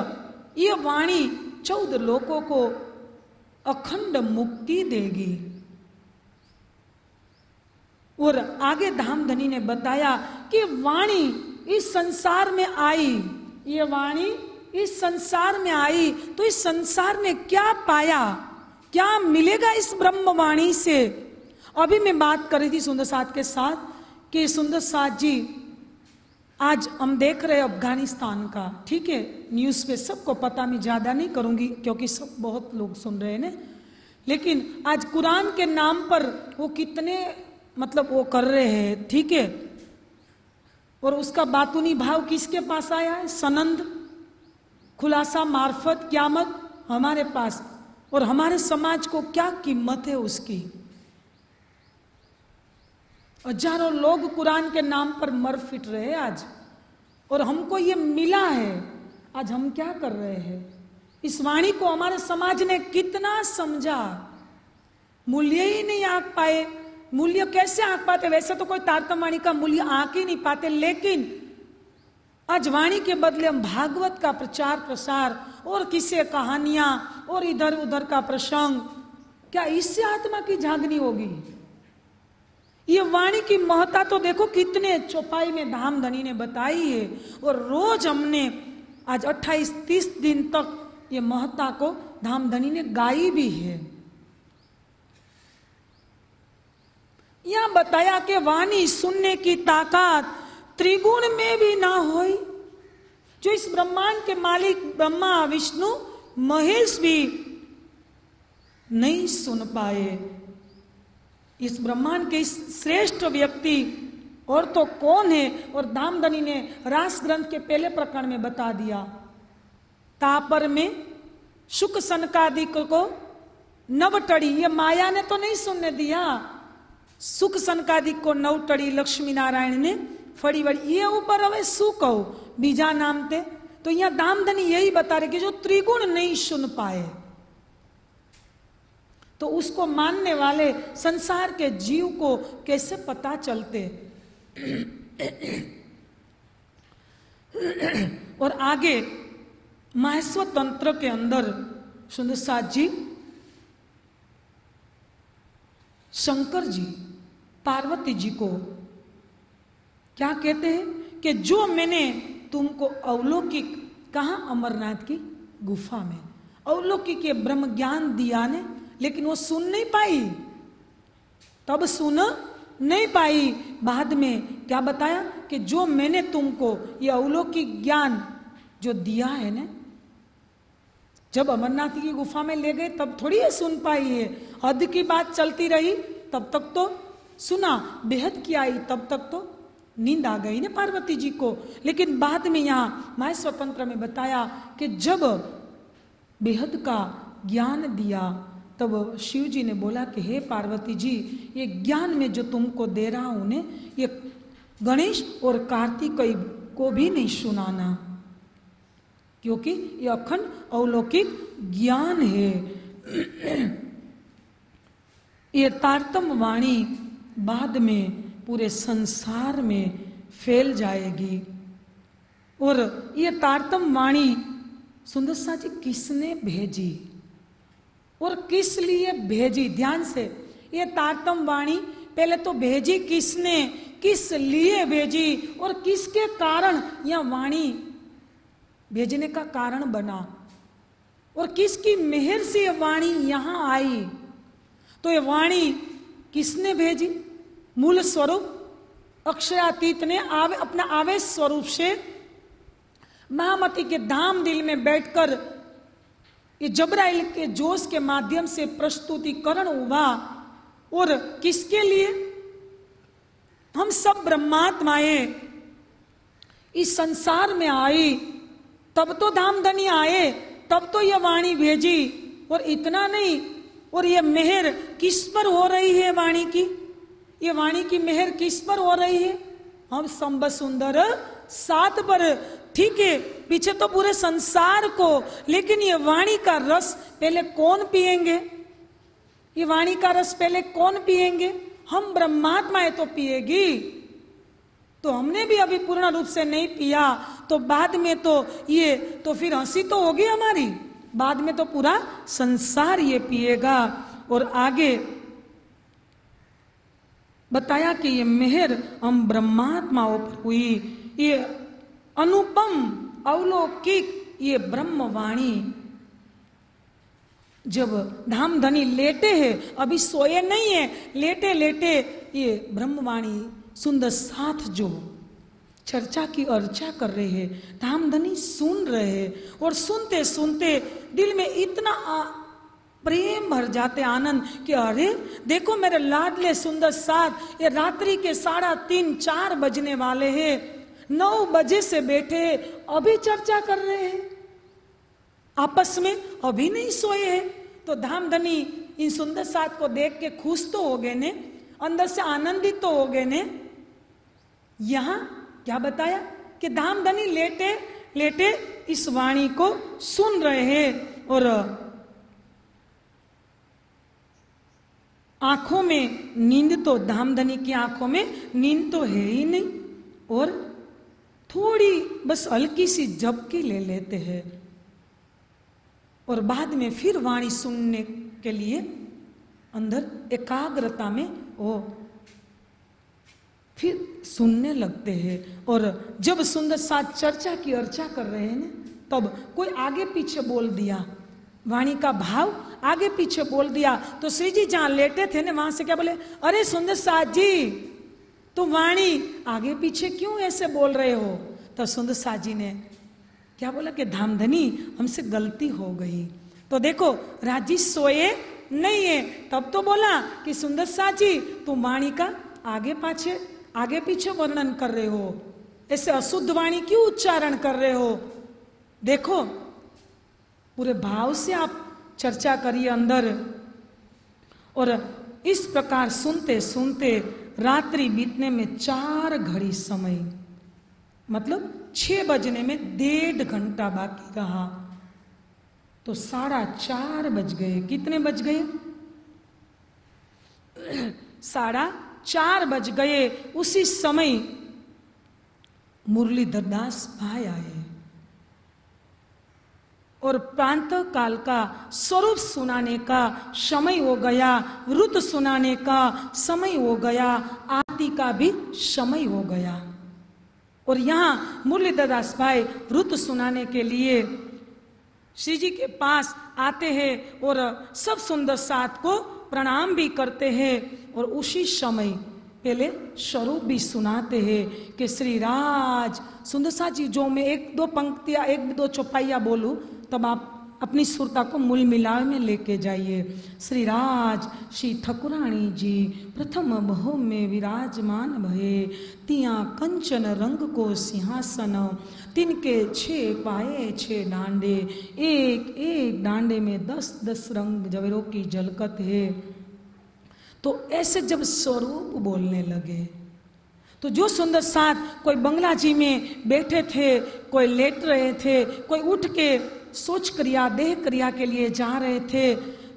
ये वाणी चौदह लोगों को अखंड मुक्ति देगी। और आगे धामधनी ने बताया कि वाणी इस संसार में आई, ये वाणी इस संसार में आई तो इस संसार ने क्या पाया, क्या मिलेगा इस ब्रह्म वाणी से। अभी मैं बात कर रही थी सुंदर साथ के साथ कि सुंदर साथ जी आज हम देख रहे अफगानिस्तान का, ठीक है, न्यूज़ पे सबको पता, मैं ज़्यादा नहीं करूँगी क्योंकि सब बहुत लोग सुन रहे हैं ना, लेकिन आज कुरान के नाम पर वो कितने मतलब वो कर रहे हैं, ठीक है, और उसका बातूनी भाव किसके पास आया है? सनंद, खुलासा, मार्फत, क्यामत हमारे पास। और हमारे समाज को क्या कीमत है उसकी। हजारों लोग कुरान के नाम पर मर फिट रहे आज, और हमको ये मिला है, आज हम क्या कर रहे हैं। इस वाणी को हमारे समाज ने कितना समझा, मूल्य ही नहीं आंक पाए। मूल्य कैसे आंक पाते, वैसे तो कोई तारतम्यवाणी का मूल्य आंक ही नहीं पाते, लेकिन आज वाणी के बदले हम भागवत का प्रचार प्रसार और किसे कहानियां और इधर उधर का प्रसंग, क्या इससे आत्मा की जागनी होगी। ये वाणी की महत्ता तो देखो कितने चौपाई में धामधनी ने बताई है, और रोज हमने आज अट्ठाईस तीस दिन तक ये महत्ता को धामधनी ने गाई भी है। यह बताया कि वाणी सुनने की ताकत त्रिगुण में भी ना होई, जो इस ब्रह्मांड के मालिक ब्रह्मा विष्णु महेश भी नहीं सुन पाए। इस ब्रह्मांड के इस श्रेष्ठ व्यक्ति और तो कौन है। और धामधनी ने रास ग्रंथ के पहले प्रकरण में बता दिया, तापर में शुक सनकादिक को नवटड़ी ये माया ने तो नहीं सुनने दिया, सुख सनकादिक को नवटड़ी लक्ष्मी नारायण ने फड़ी वड़ी ये ऊपर हमें शू कहू बीजा नाम थे। तो यहाँ धामधनी यही बता रहे कि जो त्रिगुण नहीं सुन पाए तो उसको मानने वाले संसार के जीव को कैसे पता चलते। और आगे माहेश्वर तंत्र के अंदर सुंदर साथ जी शंकर जी पार्वती जी को क्या कहते हैं कि जो मैंने तुमको अवलौकिक, कहाँ, अमरनाथ की गुफा में अवलौकिक ये ब्रह्म ज्ञान दिया ने, लेकिन वो सुन नहीं पाई, तब सुन नहीं पाई। बाद में क्या बताया कि जो मैंने तुमको ये अवलौकिक ज्ञान जो दिया है ना, जब अमरनाथ की गुफा में ले गए तब थोड़ी ये सुन पाई है, हद की बात चलती रही तब तक तो सुना, बेहद की आई तब तक तो नींद आ गई ना पार्वती जी को। लेकिन बाद में यहाँ माय स्वतंत्र में बताया कि जब बेहद का ज्ञान दिया तब शिव जी ने बोला कि हे पार्वती जी, ये ज्ञान में जो तुमको दे रहा हूँ ने, ये गणेश और कार्तिकेय को भी नहीं सुनाना, क्योंकि ये अखंड अवलौकिक ज्ञान है। ये तारतम वाणी बाद में पूरे संसार में फैल जाएगी। और ये तारतम वाणी सुंदरसा जी किसने भेजी और किस लिए भेजी? ध्यान से, ये तारतम वाणी पहले तो भेजी किसने, किस लिए भेजी और किसके कारण यह वाणी भेजने का कारण बना, और किसकी मेहर से यह वाणी यहाँ आई। तो ये वाणी किसने भेजी? मूल स्वरूप अक्षरातीत ने आवे, अपना आवेश स्वरूप से महामती के धाम दिल में बैठकर ये जबराइल के जोश के माध्यम से प्रस्तुतिकरण हुआ। और किसके लिए? हम सब ब्रह्मात्माएं इस संसार में आई तब तो धामधनी आए, तब तो यह वाणी भेजी। और इतना नहीं, और यह मेहर किस पर हो रही है वाणी की, ये वाणी की मेहर किस पर हो रही है? हम संब सुंदर सात पर। ठीक है, पीछे तो पूरे संसार को, लेकिन ये वाणी का रस पहले कौन पिएंगे? ये वाणी का रस पहले कौन पिएंगे? हम ब्रह्मात्माएं तो पिएगी। तो हमने भी अभी पूर्ण रूप से नहीं पिया, तो बाद में तो ये तो फिर हंसी तो होगी हमारी, बाद में तो पूरा संसार ये पिएगा। और आगे बताया कि ये मेहर हम ब्रह्मात्माओं पर हुई, ये अनुपम अवलौकिक ये ब्रह्मवाणी। जब धामधनी लेटे हैं, अभी सोए नहीं है, लेटे लेटे ये ब्रह्मवाणी सुंदर साथ जो चर्चा की अर्चा कर रहे हैं, धामधनी सुन रहे हैं। और सुनते सुनते दिल में इतना आ, प्रेम भर जाते आनंद कि अरे देखो मेरे लाडले सुंदर साथ, ये रात्रि के साढ़ा तीन चार बजने वाले हैं, नौ बजे से बैठे अभी चर्चा कर रहे हैं आपस में, अभी नहीं सोए हैं। तो धामधनी इन सुंदर साथ को देख के खुश तो हो गए ने, अंदर से आनंदित तो हो गए ने। यहाँ क्या बताया कि धामधनी लेटे लेटे इस वाणी को सुन रहे हैं और आंखों में नींद तो, धामधनी की आंखों में नींद तो है ही नहीं, और थोड़ी बस हल्की सी झपकी ले लेते हैं। और बाद में फिर वाणी सुनने के लिए अंदर एकाग्रता में हो फिर सुनने लगते हैं। और जब सुंदर साथ चर्चा की अर्चा कर रहे हैं ना, तब कोई आगे पीछे बोल दिया, वाणी का भाव आगे पीछे बोल दिया। तो श्री जी जहाँ लेटे थे ना, वहां से क्या बोले, अरे सुंदर साथ जी तो वाणी आगे पीछे क्यों ऐसे बोल रहे हो? तो सुंदर साथ जी ने क्या बोला कि धामधनी हमसे गलती हो गई। तो देखो राजी सोए नहीं है, तब तो बोला कि सुंदर साथ जी तुम वाणी का आगे पाछे आगे पीछे वर्णन कर रहे हो, ऐसे अशुद्ध वाणी क्यों उच्चारण कर रहे हो? देखो पूरे भाव से आप चर्चा करिए अंदर। और इस प्रकार सुनते सुनते रात्रि बीतने में चार घड़ी समय, मतलब छह बजने में डेढ़ घंटा बाकी रहा, तो साढ़ा चार बज गए। कितने बज गए? साढ़ा चार बज गए। उसी समय मुरलीधर दास भाई आए और प्रांत काल का स्वरूप सुनाने का समय हो गया, ऋतु सुनाने का समय हो गया, आरती का भी समय हो गया। और यहाँ मुरलीधर दास भाई ऋतु सुनाने के लिए श्री जी के पास आते हैं और सब सुंदर साथ को प्रणाम भी करते हैं और उसी समय पहले स्वरूप भी सुनाते हैं कि श्री राज सुंदर साथ जी, जो मैं एक दो पंक्तियाँ एक दो चौपाइया बोलूँ तब आप अपनी सुरता को मूल मिलाव में लेके जाइए। श्री राज श्री ठकुराणी जी प्रथम बहु में विराजमान भये, तिया कंचन रंग को सिंहासन, तिनके छे पाए छे डांडे, एक एक डांडे में दस दस रंग जवेरों की झलकत है। तो ऐसे जब स्वरूप बोलने लगे तो जो सुंदर साथ कोई बंगला जी में बैठे थे, कोई लेट रहे थे, कोई उठ के सोच क्रिया देह क्रिया के लिए जा रहे थे,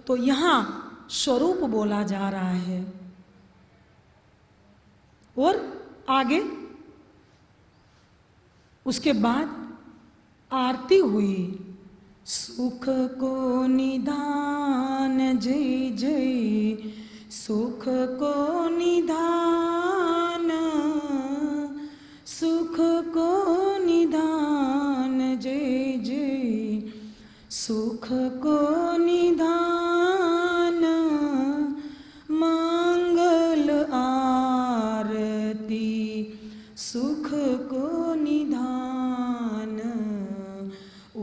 तो यहाँ स्वरूप बोला जा रहा है। और आगे उसके बाद आरती हुई, सुख को निधान जय जय, सुख को निधान, सुख को निधान जय जय, सुख को निधान मंगल आरती, सुख को निधान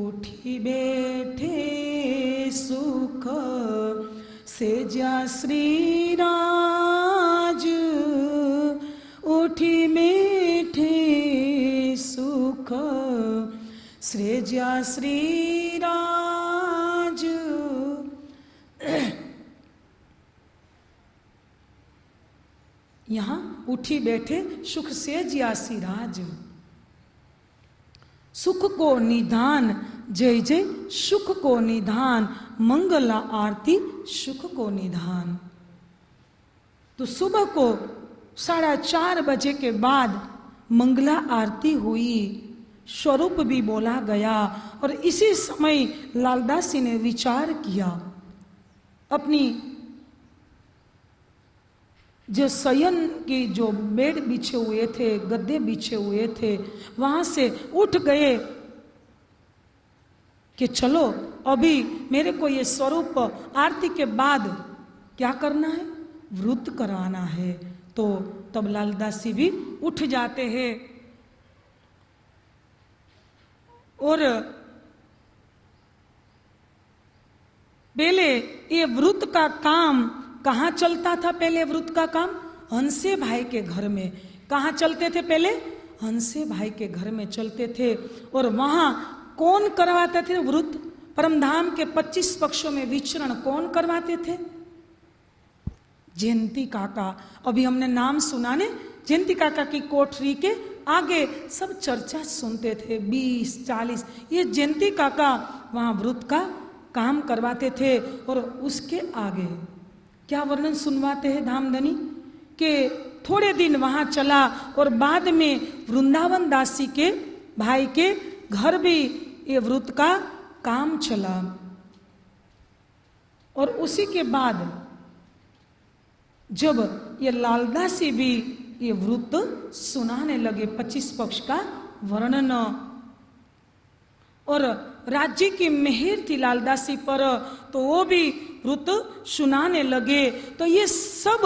उठी बैठे सुख से जा श्री राज, उठी मीठे सुख सृजा श्री राज। यहाँ उठी बैठे सुख से जिया श्री राज, सुख को निधान जय जय, सुख को निधान मंगला आरती, सुख को निधान। तो सुबह को साढ़े चार बजे के बाद मंगला आरती हुई, स्वरूप भी बोला गया। और इसी समय लालदास जी ने विचार किया, अपनी जो शयन की जो बेड बिछे हुए थे, गद्दे बिछे हुए थे, वहाँ से उठ गए कि चलो अभी मेरे को ये स्वरूप आरती के बाद क्या करना है, व्रत कराना है। तो तब लालदास जी भी उठ जाते हैं और पहले ये व्रत का काम कहाँ चलता था? पहले व्रत का काम हंसे भाई के घर में। कहाँ चलते थे? पहले हंसे भाई के घर में चलते थे। और वहाँ कौन करवाते थे व्रत? परमधाम के पच्चीस पक्षों में विचरण कौन करवाते थे? जयंती काका। अभी हमने नाम सुनाने जयंती काका की कोठरी के आगे सब चर्चा सुनते थे, बीस चालीस ये जयंती काका वहाँ व्रत का काम करवाते थे। और उसके आगे क्या वर्णन सुनवाते हैं धामधनी के, थोड़े दिन वहाँ चला और बाद में वृंदावन दासी के भाई के घर भी ये व्रत का काम चला। और उसी के बाद जब ये लालदास जी भी ये व्रत सुनाने लगे, पच्चीस पक्ष का वर्णन। और राज्य की मेहर थी लालदास जी पर, तो वो भी व्रत सुनाने लगे। तो ये सब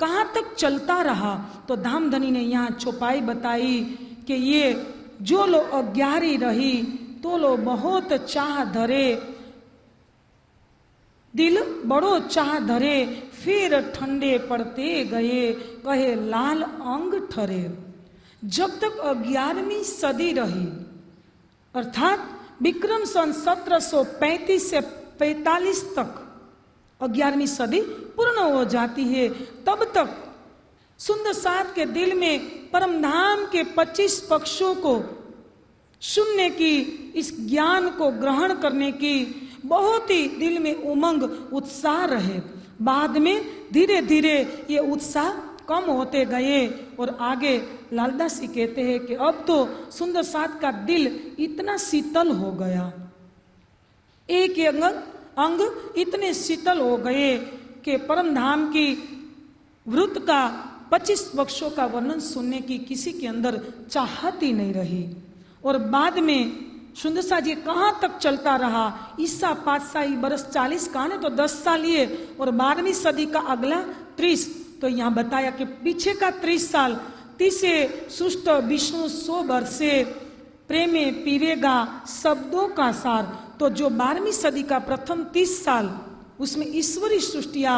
कहाँ तक चलता रहा? तो धामधनी ने यहाँ चौपाई बताई कि ये जो लो अज्ञारी रही तो लो बहुत चाह धरे, दिल बड़ो चाह धरे, फिर ठंडे पड़ते गए कहे लाल अंग ठरे। जब तक ग्यारहवीं सदी रही, अर्थात विक्रम सन सत्रह सौ पैंतीस से पैंतालीस तक ग्यारहवीं सदी पूर्ण हो जाती है, तब तक सुंदर साथ के दिल में परमधाम के पच्चीस पक्षों को सुनने की, इस ज्ञान को ग्रहण करने की बहुत ही दिल में उमंग उत्साह रहे। बाद में धीरे धीरे ये उत्साह कम होते गए। और आगे लालदास जी कहते हैं कि अब तो सुंदर साथ का दिल इतना शीतल हो गया एक अंग अंग इतने शीतल हो गए कि परम धाम की व्रत का पच्चीस पक्षों का वर्णन सुनने की किसी के अंदर चाहत ही नहीं रही। और बाद में सुंदरसा जी कहाँ तक चलता रहा, ईसा पातशाही बरस चालीस का ने तो दस साल ये, और बारहवीं सदी का अगला तीस, तो यहाँ बताया कि पीछे का तीस साल तीसे सुष्ट विष्णु सो बरसे प्रेमे पीरेगा शब्दों का सार। तो जो बारहवीं सदी का प्रथम तीस साल उसमें ईश्वरी सृष्टिया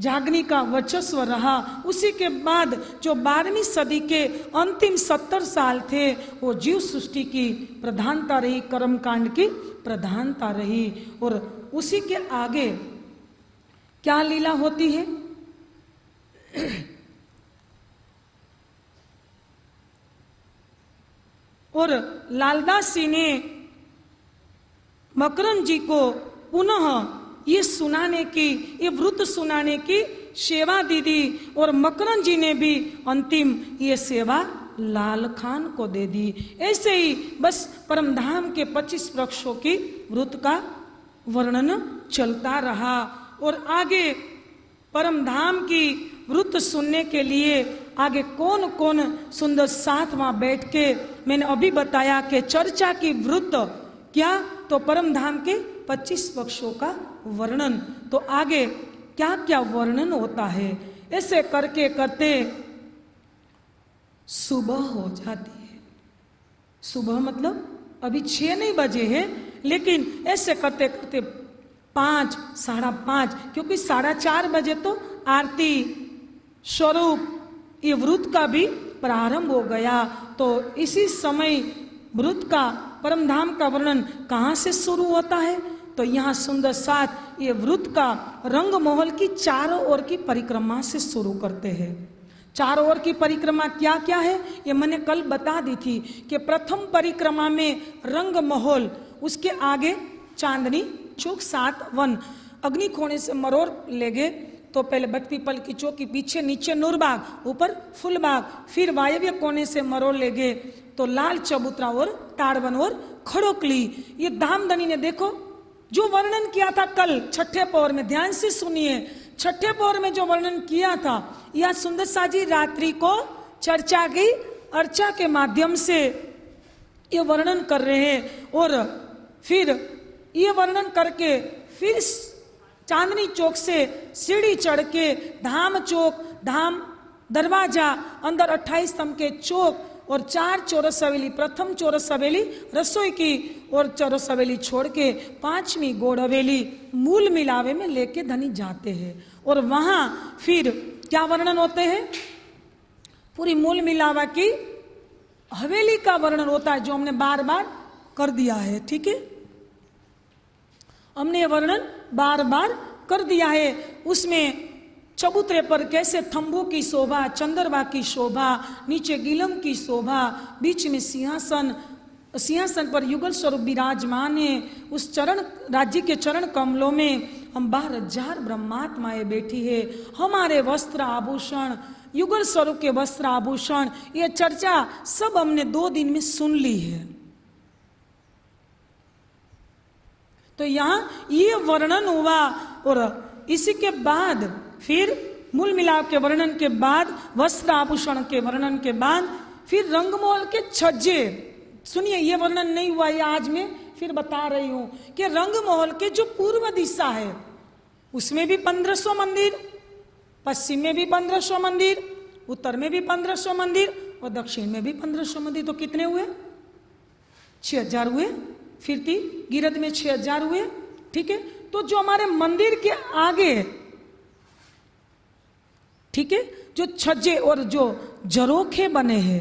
जागनी का वर्चस्व रहा, उसी के बाद जो बारहवीं सदी के अंतिम सत्तर साल थे वो जीव सृष्टि की प्रधानता रही, कर्मकांड की प्रधानता रही। और उसी के आगे क्या लीला होती है, और लालदास जी ने मकरंद जी को पुनः ये सुनाने की, ये व्रत सुनाने की सेवा दी दी, और मकरंद जी ने भी अंतिम ये सेवा लाल खान को दे दी। ऐसे ही बस परमधाम के पच्चीस वृक्षों की व्रत का वर्णन चलता रहा। और आगे परमधाम की व्रत सुनने के लिए आगे कौन कौन सुंदर साथ वहाँ बैठ के, मैंने अभी बताया कि चर्चा की व्रत क्या, तो परमधाम के पच्चीस पक्षों का वर्णन, तो आगे क्या क्या वर्णन होता है, ऐसे करके करते सुबह हो जाती है। सुबह मतलब अभी छः नहीं बजे हैं, लेकिन ऐसे करते करते पाँच साढ़ा पाँच, क्योंकि साढ़ा चार बजे तो आरती स्वरूप ये व्रत का भी प्रारंभ हो गया। तो इसी समय व्रत का परमधाम का वर्णन कहाँ से शुरू होता है, तो यहाँ सुंदर साथ ये व्रत का रंगमहल की चारों ओर की परिक्रमा से शुरू करते हैं। चारों ओर की परिक्रमा क्या क्या है ये मैंने कल बता दी थी कि प्रथम परिक्रमा में रंगमहल, उसके आगे चांदनी चौक, सात वन अग्निखोणे से मरोड़ ले गए, तो पहले बटपीपल की चौकी, पीछे नीचे नूरबाग, ऊपर फुलबाग, फिर वायव्य कोने से मरोड़ ले गए, तो लाल चबूतरा और ताड़वन और खड़ोकली। ये धामधनी ने देखो जो वर्णन किया था कल छठे पौर में, ध्यान से सुनिए, छठे पौर में जो वर्णन किया था, यह सुंदर साजी रात्रि को चर्चा की अर्चा के माध्यम से ये वर्णन कर रहे हैं। और फिर ये वर्णन करके फिर चांदनी चौक से सीढ़ी चढ़ के धाम चौक, धाम दरवाजा, अंदर अट्ठाईस स्तंभ के चौक और चार चौरस हवेली, प्रथम चौरस हवेली रसोई की और चौरस हवेली छोड़ के पांचवी गोड़ हवेली मूल मिलावे में लेके धनी जाते हैं। और वहाँ फिर क्या वर्णन होते हैं, पूरी मूल मिलावा की हवेली का वर्णन होता है, जो हमने बार बार कर दिया है, ठीक है, हमने ये वर्णन बार बार कर दिया है। उसमें चबूतरे पर कैसे थम्बों की शोभा, चंदरवा की शोभा, नीचे गीलम की शोभा, बीच में सिंहासन, सिंहासन पर युगल स्वरूप विराजमान है, उस चरण राज्य के चरण कमलों में हम बारह हजार ब्रह्मात्माएं बैठी है, हमारे वस्त्र आभूषण, युगल स्वरूप के वस्त्र आभूषण, ये चर्चा सब हमने दो दिन में सुन ली है। तो यहाँ ये वर्णन हुआ। और इसी के बाद फिर मूल मिलाप के वर्णन के बाद, वस्त्र आभूषण के वर्णन के बाद, फिर रंगमहल के छज्जे, सुनिए ये वर्णन नहीं हुआ, ये आज मैं फिर बता रही हूँ कि रंगमहल के जो पूर्व दिशा है उसमें भी पंद्रह सौ मंदिर, पश्चिम में भी पंद्रह सौ मंदिर, उत्तर में भी पंद्रह सौ मंदिर और दक्षिण में भी पंद्रह सौ मंदिर, तो कितने हुए, छः हजार हुए। फिर थी गिरद में छह हजार हुए, ठीक है। तो जो हमारे मंदिर के आगे, ठीक है, जो छज्जे और जो जरोखे बने हैं,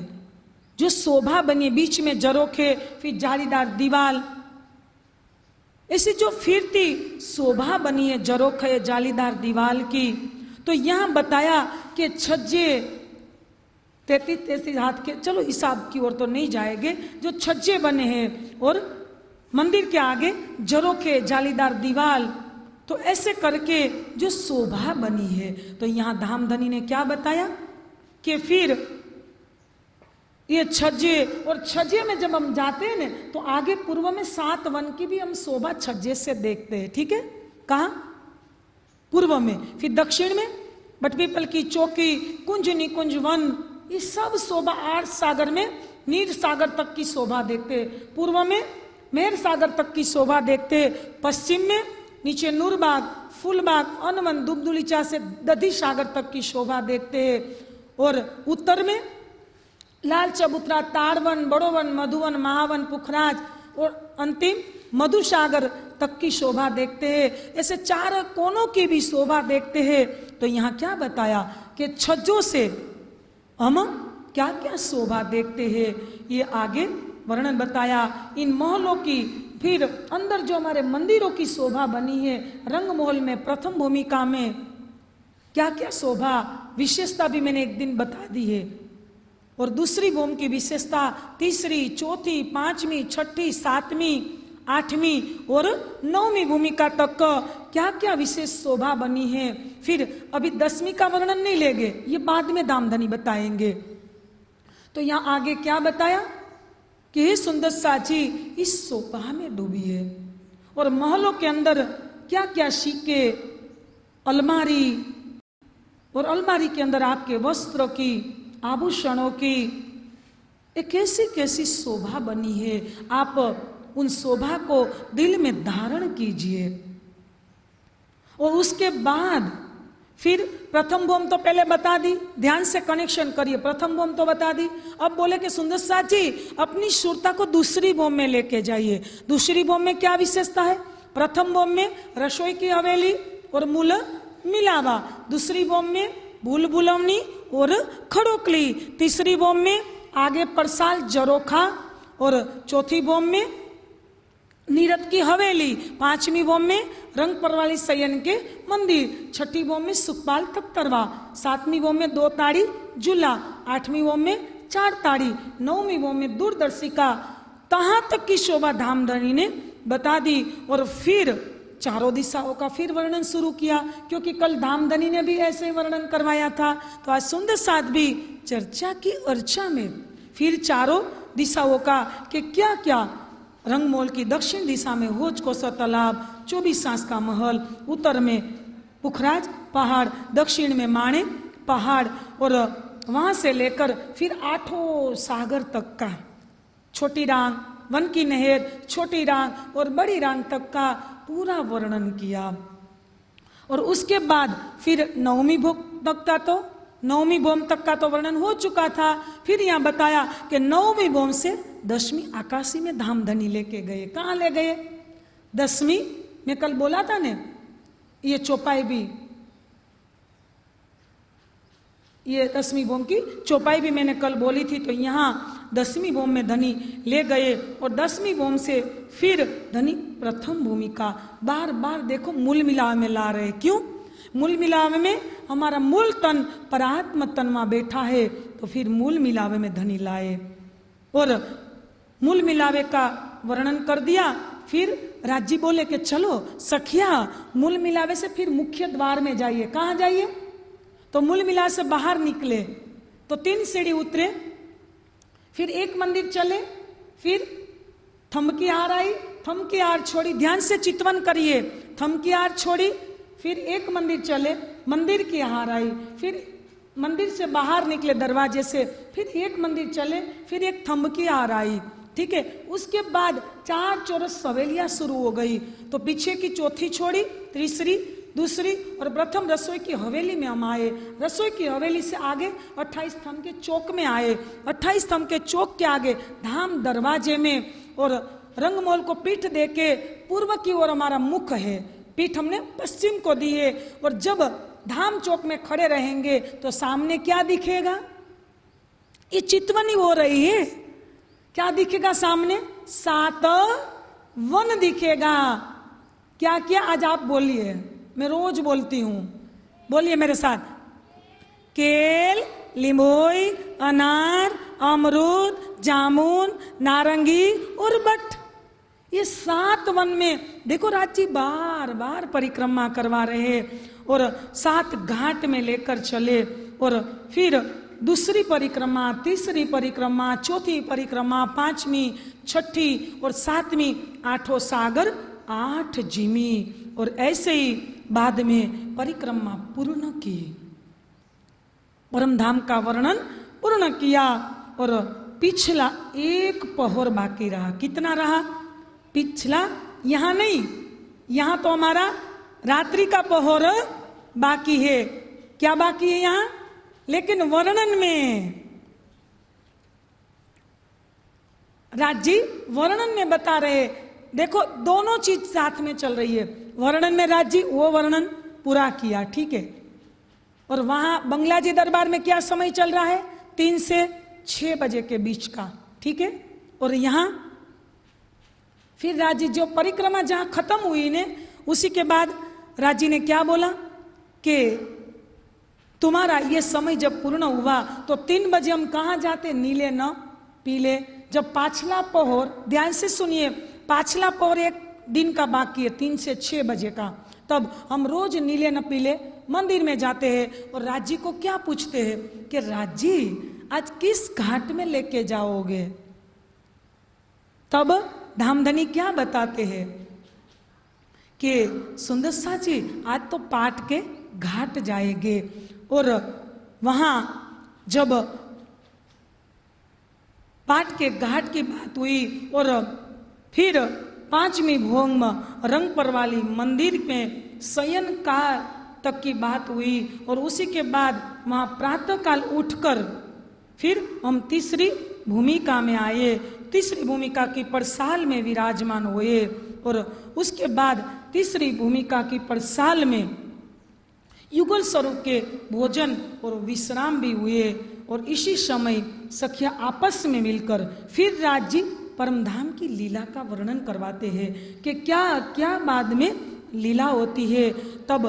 जो शोभा बनी, बीच में जरोखे, फिर जालीदार दीवार, ऐसी जो फिरती शोभा बनी है जरोखे जालीदार दीवार की, तो यहां बताया कि छज्जे तैतीस तैतीस हाथ के, चलो हिसाब की ओर तो नहीं जाएंगे, जो छज्जे बने हैं और मंदिर के आगे जरोखे जालीदार दीवार, तो ऐसे करके जो शोभा बनी है। तो यहाँ धामधनी ने क्या बताया कि फिर ये छज्जे, और छज्जे में जब हम जाते हैं ना तो आगे पूर्व में सात वन की भी हम शोभा छज्जे से देखते हैं। ठीक है, कहाँ? पूर्व में। फिर दक्षिण में बट पीपल की चौकी, कुंज निकुंज वन, ये सब शोभा आठ सागर में नीर सागर तक की शोभा देखते। पूर्व में मेर सागर तक की शोभा देखते। पश्चिम में नीचे नूरबाग, फूलबाग, अनवन, दुबदुलीचा से दधी सागर तक की शोभा देखते हैं। और उत्तर में लाल चबूतरा, तारवन, बड़ोवन, मधुवन, महावन, पुखराज और अंतिम मधु सागर तक की शोभा देखते हैं। ऐसे चार कोनों की भी शोभा देखते हैं। तो यहाँ क्या बताया कि छज्जों से हम क्या क्या शोभा देखते हैं, ये आगे वर्णन बताया। इन महलों की, फिर अंदर जो हमारे मंदिरों की शोभा बनी है, रंग महल में प्रथम भूमिका में क्या क्या शोभा विशेषता भी मैंने एक दिन बता दी है, और दूसरी भूमि की विशेषता, तीसरी, चौथी, पांचवी, छठी, सातवीं, आठवीं और नौवीं भूमिका तक क्या क्या विशेष शोभा बनी है। फिर अभी दसवीं का वर्णन नहीं लेंगे, ये बाद में दामधनी बताएंगे। तो यहाँ आगे क्या बताया कि हे सुंदर साची, इस शोभा में डूबी है, और महलों के अंदर क्या क्या शीके, अलमारी, और अलमारी के अंदर आपके वस्त्र की, आभूषणों की एक कैसी कैसी शोभा बनी है। आप उन शोभा को दिल में धारण कीजिए। और उसके बाद फिर प्रथम भूम तो पहले बता दी, ध्यान से कनेक्शन करिए, प्रथम भूम तो बता दी। अब बोले कि सुंदर साथ जी, अपनी सुरता को दूसरी भूम में लेके जाइए। दूसरी भूम में क्या विशेषता है? प्रथम भूम में रसोई की हवेली और मूल मिलावा, दूसरी भूम में भूल भुलवनी और खड़ोकली, तीसरी भूम में आगे परसाल जरोखा, और चौथी भूम में नीरत की हवेली, पांचवी भूम में रंग परवाली सयन के मंदिर, छठी भूम में सुखपाल कप्तरवा, सातवीं भूम में दो ताड़ी झूला, आठवीं भूम में चार ताड़ी, नौवीं भूम में दूरदर्शिका। तहां तक की शोभा धामधनी ने बता दी। और फिर चारों दिशाओं का फिर वर्णन शुरू किया, क्योंकि कल धामधनी ने भी ऐसे वर्णन करवाया था। तो आज सुंदर साथ भी चर्चा की अर्चा में फिर चारों दिशाओं का कि क्या क्या, रंगमोल की दक्षिण दिशा में होज कोसा तालाब, चौबीस सांस का महल, उत्तर में पुखराज पहाड़, दक्षिण में माणे पहाड़, और वहां से लेकर फिर आठों सागर तक का, छोटी रांग, वन की नहर, छोटी रांग और बड़ी रांग तक का पूरा वर्णन किया। और उसके बाद फिर नवमी भोग तक का तो नौवीं भूम तक का तो वर्णन हो चुका था। फिर यहाँ बताया कि नौवीं भूम से दसवीं आकाशी में धामधनी लेके गए। कहाँ ले गए? दसवीं में कल बोला था ने, ये चौपाई भी, ये दसवीं भूम की चौपाई भी मैंने कल बोली थी। तो यहाँ दसवीं भूम में धनी ले गए, और दसवीं भूम से फिर धनी प्रथम भूमिका बार बार देखो मूल मिलाव में ला रहे। क्यों? मूल मिलावे में हमारा मूल तन पर आत्म तन मां बैठा है, तो फिर मूल मिलावे में धनी लाए, और मूल मिलावे का वर्णन कर दिया। फिर राजी बोले कि चलो सखिया, मूल मिलावे से फिर मुख्य द्वार में जाइए। कहाँ जाइए? तो मूल मिलावे से बाहर निकले तो तीन सीढ़ी उतरे, फिर एक मंदिर चले, फिर थम की आर आई, थम की आर छोड़ी, ध्यान से चितवन करिए, थम की आर छोड़ी, फिर एक मंदिर चले, मंदिर की हार आई, फिर मंदिर से बाहर निकले दरवाजे से, फिर एक मंदिर चले, फिर एक थम्ब की हार आई। ठीक है, उसके बाद चार चौरस सवेलियाँ शुरू हो गई। तो पीछे की चौथी छोड़ी, तीसरी, दूसरी और प्रथम रसोई की हवेली में हम आए। रसोई की हवेली से आगे अट्ठाईस थम्ब के चौक में आए, अट्ठाईस थम्ब के चौक के आगे धाम दरवाजे में, और रंगमोल को पीठ दे के पूर्व की ओर हमारा मुख है, पीठ हमने पश्चिम को दी है। और जब धाम चौक में खड़े रहेंगे तो सामने क्या दिखेगा? ये चितवनी हो रही है, क्या दिखेगा सामने? सात वन दिखेगा। क्या क्या? आज आप बोलिए, मैं रोज बोलती हूं, बोलिए मेरे साथ। केल, लिंबोई, अनार, अमरूद, जामुन, नारंगी और बट, ये सात वन में देखो राजी बार बार परिक्रमा करवा रहे, और सात घाट में लेकर चले। और फिर दूसरी परिक्रमा, तीसरी परिक्रमा, चौथी परिक्रमा, पांचवी, छठी और सातवीं, आठों सागर, आठ जिमी। और ऐसे ही बाद में परिक्रमा पूर्ण की, परम धाम का वर्णन पूर्ण किया। और पिछला एक पहर बाकी रहा। कितना रहा पिछला? यहाँ नहीं, यहाँ तो हमारा रात्रि का पहर बाकी है। क्या बाकी है यहाँ? लेकिन वर्णन में राजी वर्णन में बता रहे, देखो दोनों चीज साथ में चल रही है। वर्णन में राजी, वो वर्णन पूरा किया, ठीक है। और वहां बंगला जी दरबार में क्या समय चल रहा है? तीन से छह बजे के बीच का, ठीक है। और यहाँ फिर राजी जो परिक्रमा जहाँ खत्म हुई ने, उसी के बाद राजी ने क्या बोला कि तुम्हारा ये समय जब पूर्ण हुआ तो तीन बजे हम कहाँ जाते? नीले न पीले। जब पाछला पहर, ध्यान से सुनिए, पाछला पहर एक दिन का बाकी है, तीन से छह बजे का, तब हम रोज नीले न पीले मंदिर में जाते हैं। और राजी को क्या पूछते हैं कि राजी आज किस घाट में लेके जाओगे? तब धामधनी क्या बताते हैं कि सुंदर शाह जी आज तो पाठ के घाट जाएंगे। और वहां जब पाठ के घाट की बात हुई और फिर पांचवी भोग में रंगपरवाली मंदिर में शयन काल तक की बात हुई। और उसी के बाद वहां प्रातः काल उठकर फिर हम तीसरी भूमिका में आए, तीसरी भूमिका की परसाल में विराजमान हुए। और उसके बाद तीसरी भूमिका की परसाल में युगल स्वरूप के भोजन और विश्राम भी हुए। और इसी समय सखिया आपस में मिलकर फिर राजी परमधाम की लीला का वर्णन करवाते हैं कि क्या क्या बाद में लीला होती है। तब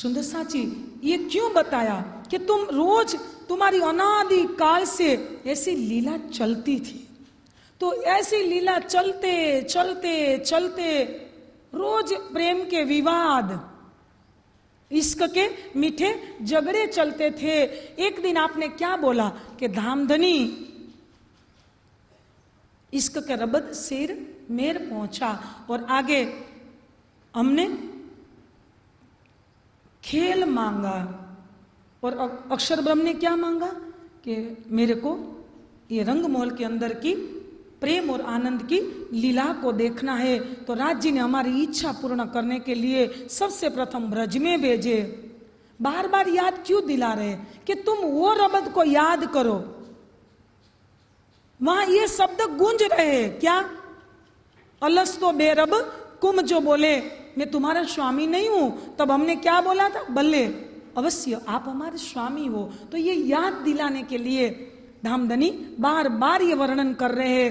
सुंदर शाह जी ये क्यों बताया कि तुम रोज, तुम्हारी अनादि काल से ऐसी लीला चलती थी, तो ऐसी लीला चलते चलते चलते रोज प्रेम के विवाद, इश्क के मीठे झगड़े चलते थे। एक दिन आपने क्या बोला कि धामधनी इश्क के रबद सिर मेर पहुंचा। और आगे हमने खेल मांगा और अक्षर ब्रह्म ने क्या मांगा कि मेरे को ये रंगमहल के अंदर की प्रेम और आनंद की लीला को देखना है। तो राज जी ने हमारी इच्छा पूर्ण करने के लिए सबसे प्रथम ब्रज में भेजे। बार बार याद क्यों दिला रहे कि तुम वो रबद को याद करो, वहां ये शब्द गूंज रहे। क्या? अलस तो बेरब कुम, जो बोले मैं तुम्हारा स्वामी नहीं हूं। तब हमने क्या बोला था? बल्ले अवश्य आप हमारे स्वामी हो। तो ये याद दिलाने के लिए धामधनी बार बार ये वर्णन कर रहे।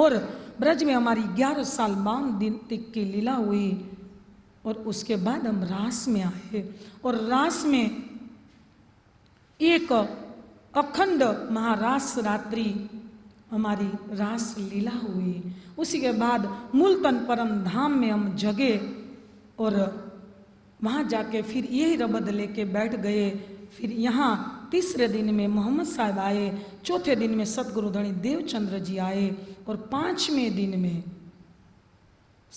और ब्रज में हमारी ग्यारह साल बावन दिन तक की लीला हुई। और उसके बाद हम रास में आए। और रास में एक अखंड महारास रात्रि हमारी रास लीला हुई। उसी के बाद मूलतन परम धाम में हम जगे और वहाँ जाके फिर यही रबद लेके बैठ गए। फिर यहाँ तीसरे दिन में मोहम्मद साहब आए, चौथे दिन में सतगुरु धनी देवचंद्र जी आए और पांचवें दिन में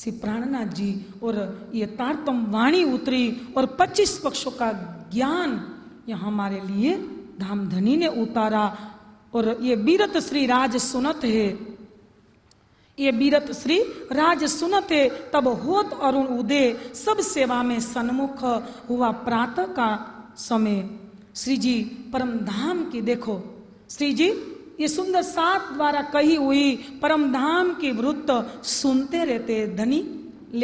श्री प्राणनाथ जी। और ये तारतम वाणी उतरी और पच्चीस पक्षों का ज्ञान यह हमारे लिए धामधनी ने उतारा। और ये बीरत श्री राज सुनत है, ये बीरत श्री राज सुनते। तब होत अरुण उदय, सब सेवा में सन्मुख हुआ प्रातः का समय। श्री जी परम धाम की, देखो श्री जी ये सुंदर साथ द्वारा कही हुई परम धाम की वृत्त सुनते रहते। धनी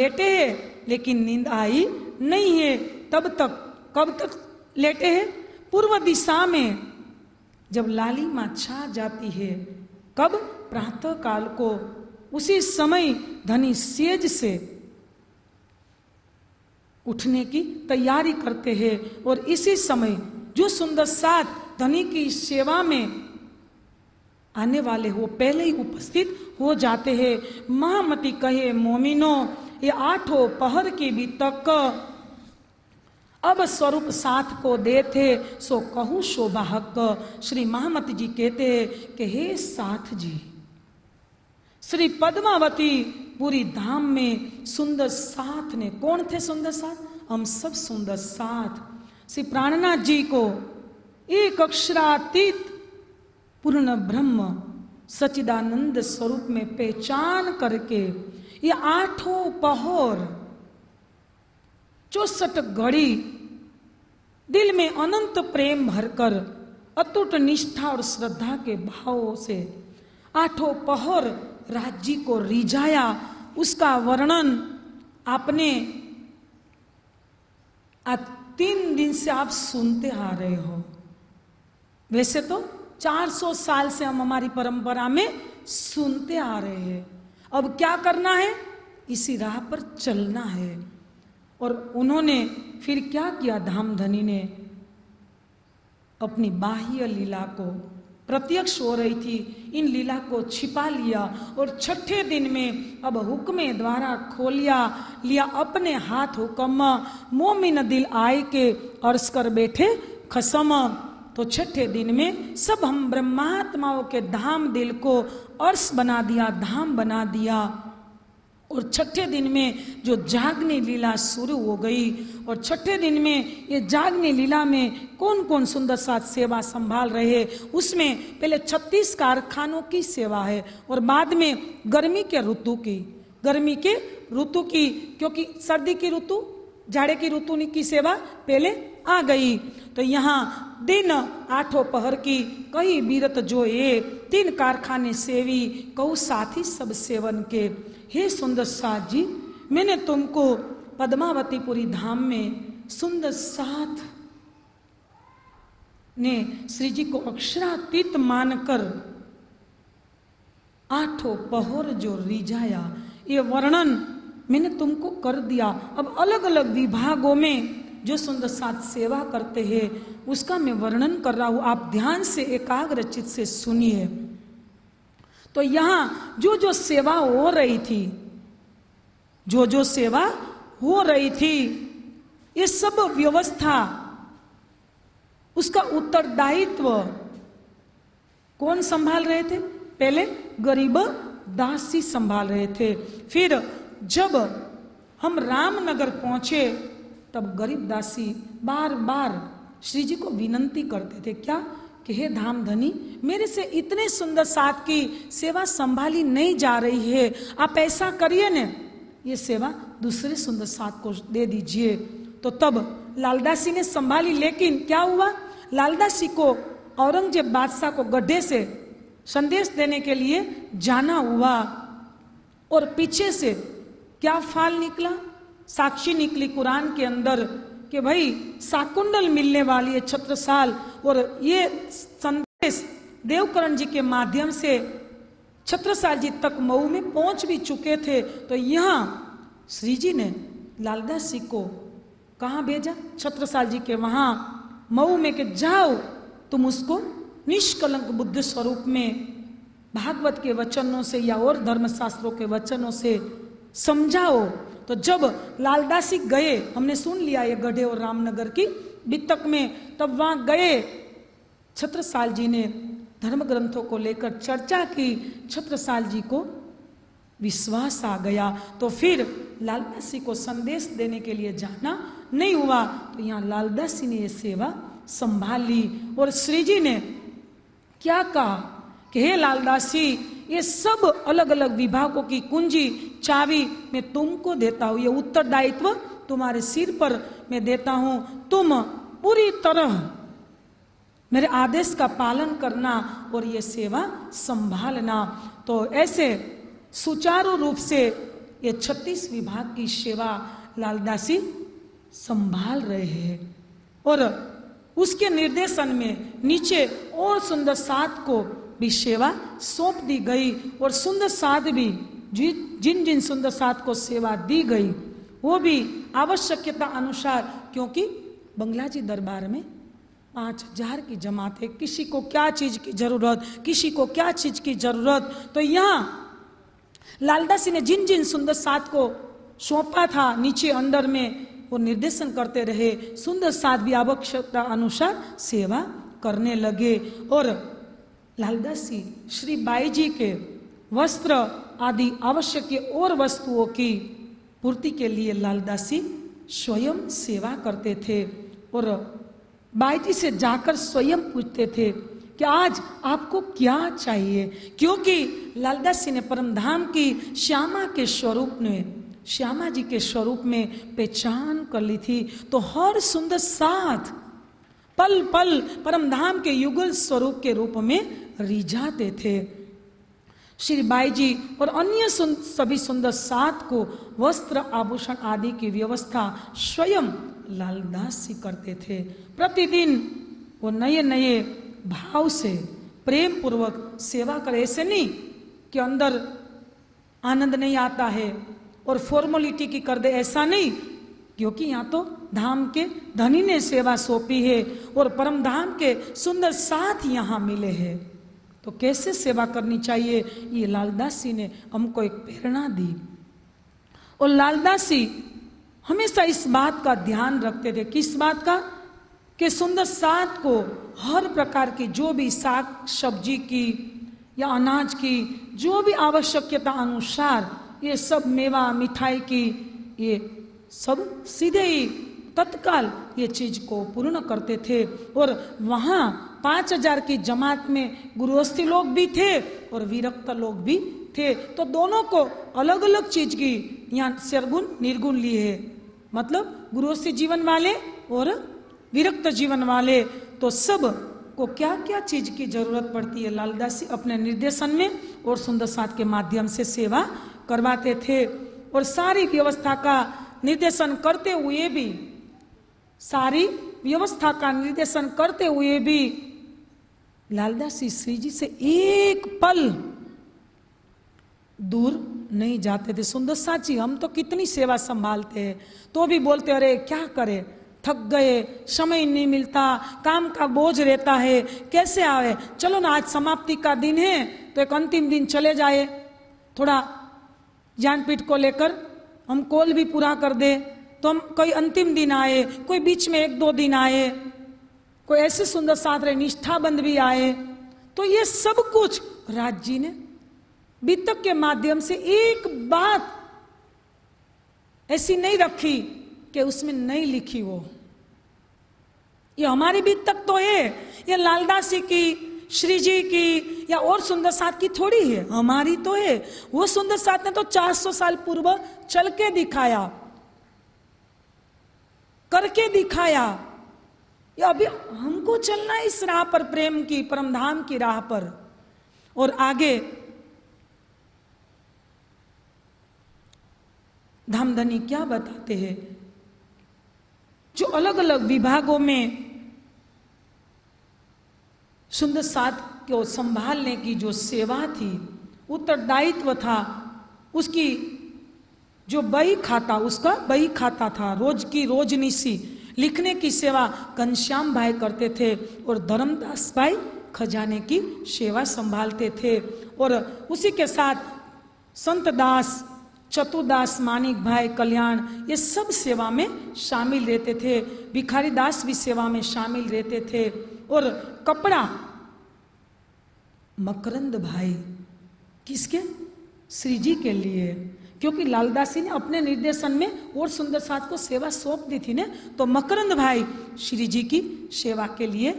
लेटे हैं लेकिन नींद आई नहीं है। तब तक कब तक लेटे हैं? पूर्व दिशा में जब लालिमा छा जाती है, कब? प्रातः काल को। उसी समय धनी सेज से उठने की तैयारी करते हैं। और इसी समय जो सुंदर साथ धनी की सेवा में आने वाले हो, पहले ही उपस्थित हो जाते हैं। महामती कहे मोमिनो, ये आठों पहर की भी तक अब स्वरूप साथ को देते सो कहूँ शोभा हक। श्री महामती जी कहते कि हे साथ जी, श्री पद्मावती पूरी धाम में सुंदर साथ ने, कौन थे सुंदर साथ? हम सब सुंदर साथ। श्री प्राणनाथ जी को एक अक्षरातीत पूर्ण ब्रह्म सचिदानंद स्वरूप में पहचान करके ये आठों पहर चौसठ घड़ी दिल में अनंत प्रेम भरकर अटूट निष्ठा और श्रद्धा के भाव से आठों पहर राज्य को रिझाया, उसका वर्णन आपने आज तीन दिन से आप सुनते आ रहे हो। वैसे तो चार सौ साल से हम हमारी परंपरा में सुनते आ रहे हैं। अब क्या करना है? इसी राह पर चलना है। और उन्होंने फिर क्या किया? धामधनी ने अपनी बाह्य लीला को, प्रत्यक्ष हो रही थी इन लीला को, छिपा लिया और छठे दिन में अब हुक्मे द्वारा खोलिया लिया अपने हाथ हुक्म, मोमिन दिल आए के अर्ज कर बैठे खसम। तो छठे दिन में सब हम ब्रह्मात्माओं के धाम दिल को अर्श बना दिया, धाम बना दिया। और छठे दिन में जो जागनी लीला शुरू हो गई, और छठे दिन में ये जागनी लीला में कौन कौन सुंदर साथ सेवा संभाल रहे, उसमें पहले छत्तीस कारखानों की सेवा है और बाद में गर्मी के ऋतु की, गर्मी के ऋतु की, क्योंकि सर्दी की ऋतु, जाड़े की ऋतु की सेवा पहले आ गई। तो यहाँ दिन आठों पहर की कई बीरत जो ये तीन कारखाने सेवी कऊ साथी सब सेवन के। हे सुंदर साथ जी, मैंने तुमको पद्मावतीपुरी धाम में सुंदर साथ ने श्री जी को अक्षरातीत मानकर आठों पहर जो रिझाया ये वर्णन मैंने तुमको कर दिया। अब अलग अलग विभागों में जो सुंदर साथ सेवा करते हैं उसका मैं वर्णन कर रहा हूँ, आप ध्यान से एकाग्र चित्त से सुनिए। तो यहाँ जो जो सेवा हो रही थी, जो जो सेवा हो रही थी, ये सब व्यवस्था, उसका उत्तरदायित्व कौन संभाल रहे थे? पहले गरीब दासी संभाल रहे थे। फिर जब हम रामनगर पहुंचे तब गरीब दासी बार बार श्री जी को विनंती करते थे, क्या कि हे धामधनी, मेरे से इतने सुंदर साथ की सेवा संभाली नहीं जा रही है, आप ऐसा करिए न, ये सेवा दूसरे सुंदर साथ को दे दीजिए। तो तब लालदासी ने संभाली, लेकिन क्या हुआ? लालदासी को औरंगजेब बादशाह को गड्ढे से संदेश देने के लिए जाना हुआ और पीछे से क्या फाल निकला? साक्षी निकली कुरान के अंदर कि भाई साकुंडल मिलने वाली है छत्रसाल, और ये संदेश देवकरण जी के माध्यम से छत्रसाल जी तक मऊ में पहुंच भी चुके थे। तो यहाँ श्री जी ने लालदास जी को कहाँ भेजा? छत्रसाल जी के वहाँ मऊ में, कि जाओ तुम उसको निष्कलंक बुद्ध स्वरूप में भागवत के वचनों से या और धर्मशास्त्रों के वचनों से समझाओ। तो जब लालदासी गए, हमने सुन लिया ये गढ़े और रामनगर की बितक में, तब वहाँ गए, छत्रसाल जी ने धर्म ग्रंथों को लेकर चर्चा की, छत्रसाल जी को विश्वास आ गया। तो फिर लालदासी को संदेश देने के लिए जाना नहीं हुआ। तो यहाँ लालदासी ने ये सेवा संभाली और श्री जी ने क्या कहा कि हे लालदासी, ये सब अलग अलग विभागों की कुंजी चावी मैं तुमको देता हूँ, ये उत्तरदायित्व तुम्हारे सिर पर मैं देता हूँ, तुम पूरी तरह मेरे आदेश का पालन करना और ये सेवा संभालना। तो ऐसे सुचारू रूप से ये छत्तीस विभाग की सेवा लालदासी संभाल रहे हैं। और उसके निर्देशन में नीचे और सुंदर साथ को भी सेवा सौंप दी गई और सुंदर साथ भी जिन जिन सुंदर साथ को सेवा दी गई वो भी आवश्यकता अनुसार, क्योंकि बंगलाजी दरबार में पाँच हजार की जमात है, किसी को क्या चीज की जरूरत, किसी को क्या चीज की जरूरत। तो यहाँ लालदासी ने जिन जिन सुंदर साथ को सौंपा था नीचे अंदर में वो निर्देशन करते रहे। सुंदर साध्वी आवश्यकता अनुसार सेवा करने लगे। और लालदास जी श्री बाई जी के वस्त्र आदि आवश्यक और वस्तुओं की पूर्ति के लिए लालदास जी स्वयं सेवा करते थे और बाई जी से जाकर स्वयं पूछते थे कि आज आपको क्या चाहिए, क्योंकि लालदास जी ने परमधाम की श्यामा के स्वरूप ने श्यामा जी के स्वरूप में पहचान कर ली थी। तो हर सुंदर साथ पल पल परमधाम के युगल स्वरूप के रूप में रिझाते थे। श्री बाई जी और अन्य सभी सुंदर साथ को वस्त्र आभूषण आदि की व्यवस्था स्वयं लालदास जी करते थे। प्रतिदिन वो नए नए भाव से प्रेम पूर्वक सेवा करे, ऐसे नहीं कि अंदर आनंद नहीं आता है और फॉर्मेलिटी की कर दे, ऐसा नहीं, क्योंकि यहाँ तो धाम के धनी ने सेवा सौंपी है और परम धाम के सुंदर साथ यहाँ मिले हैं, तो कैसे सेवा करनी चाहिए ये लालदास जी ने हमको एक प्रेरणा दी। और लालदास जी हमेशा इस बात का ध्यान रखते थे, किस बात का, कि सुंदर साथ को हर प्रकार की जो भी साग सब्जी की या अनाज की जो भी आवश्यकता अनुसार ये सब मेवा मिठाई की ये सब सीधे ही तत्काल ये चीज को पूर्ण करते थे। और वहाँ पाँच हजार की जमात में गुरुस्थी लोग भी थे और विरक्त लोग भी थे, तो दोनों को अलग अलग चीज की यहाँ सरगुण निर्गुण लिए है, मतलब गुरुस्थी जीवन वाले और विरक्त जीवन वाले, तो सब को क्या क्या चीज की जरूरत पड़ती है लालदास जी अपने निर्देशन में और सुंदर साथ के माध्यम से सेवा करवाते थे। और सारी व्यवस्था का निर्देशन करते हुए भी सारी व्यवस्था का निर्देशन करते हुए भी लालदास जी श्री जी से एक पल दूर नहीं जाते थे। सुंदर साथ जी हम तो कितनी सेवा संभालते हैं तो भी बोलते अरे क्या करे, थक गए, समय नहीं मिलता, काम का बोझ रहता है, कैसे आवे, चलो ना आज समाप्ति का दिन है तो एक अंतिम दिन चले जाए, थोड़ा ज्ञानपीठ को लेकर हम कॉल भी पूरा कर दे, तो हम कोई अंतिम दिन आए, कोई बीच में एक दो दिन आए, कोई ऐसे सुंदर साथ रहे निष्ठाबंद भी आए, तो ये सब कुछ राज जी ने बीतक के माध्यम से एक बात ऐसी नहीं रखी कि उसमें नहीं लिखी हो। ये हमारी बीत तक तो है, ये लालदास जी की श्री जी की या और सुंदर साथ की थोड़ी है, हमारी तो है। वो सुंदर साथ ने तो चार सौ साल पूर्व चल के दिखाया, करके दिखाया, ये अभी हमको चलना है इस राह पर, प्रेम की परमधाम की राह पर। और आगे धामधनी क्या बताते हैं, जो अलग अलग विभागों में सुंदर साथ को संभालने की जो सेवा थी, उत्तरदायित्व था, उसकी जो बही खाता, उसका बही खाता था, रोज की रोजनीसी लिखने की सेवा घनश्याम भाई करते थे और धर्मदास भाई खजाने की सेवा संभालते थे। और उसी के साथ संतदास, चतुदास, मानिक भाई, कल्याण, ये सब सेवा में शामिल रहते थे। भिखारी दास भी सेवा में शामिल रहते थे। और कपड़ा मकरंद भाई, किसके, श्री जी के लिए, क्योंकि लालदास जी ने अपने निर्देशन में और सुंदर साथ को सेवा सौंप दी थी ना, तो मकरंद भाई श्री जी की सेवा के लिए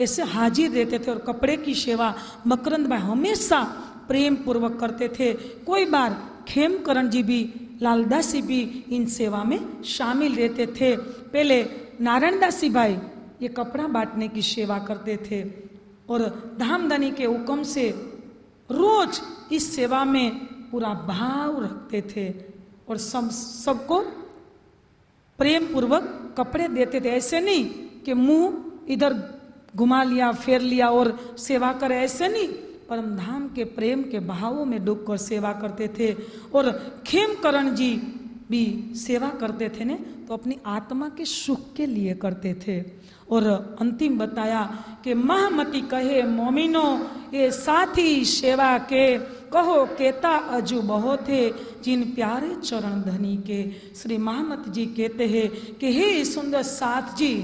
ऐसे हाजिर रहते थे। और कपड़े की सेवा मकरंद भाई हमेशा प्रेम पूर्वक करते थे। कोई बार खेमकरण जी भी, लालदास जी भी इन सेवा में शामिल रहते थे। पहले नारायणदास जी भाई ये कपड़ा बांटने की सेवा करते थे और धामधनी के हुक्म से रोज इस सेवा में पूरा भाव रखते थे और सब सबको प्रेम पूर्वक कपड़े देते थे। ऐसे नहीं कि मुंह इधर घुमा लिया, फेर लिया और सेवा करे, ऐसे नहीं, परमधाम के प्रेम के भावों में डूबकर सेवा करते थे। और खेमकरण जी भी सेवा करते थे ने तो अपनी आत्मा के सुख के लिए करते थे। और अंतिम बताया कि महामती कहे मोमिनो ये साथी सेवा के, कहो केता अजू बहो थे जिन प्यारे चरण धनी के। श्री महामती जी कहते हैं कि हे सुंदर साथ जी,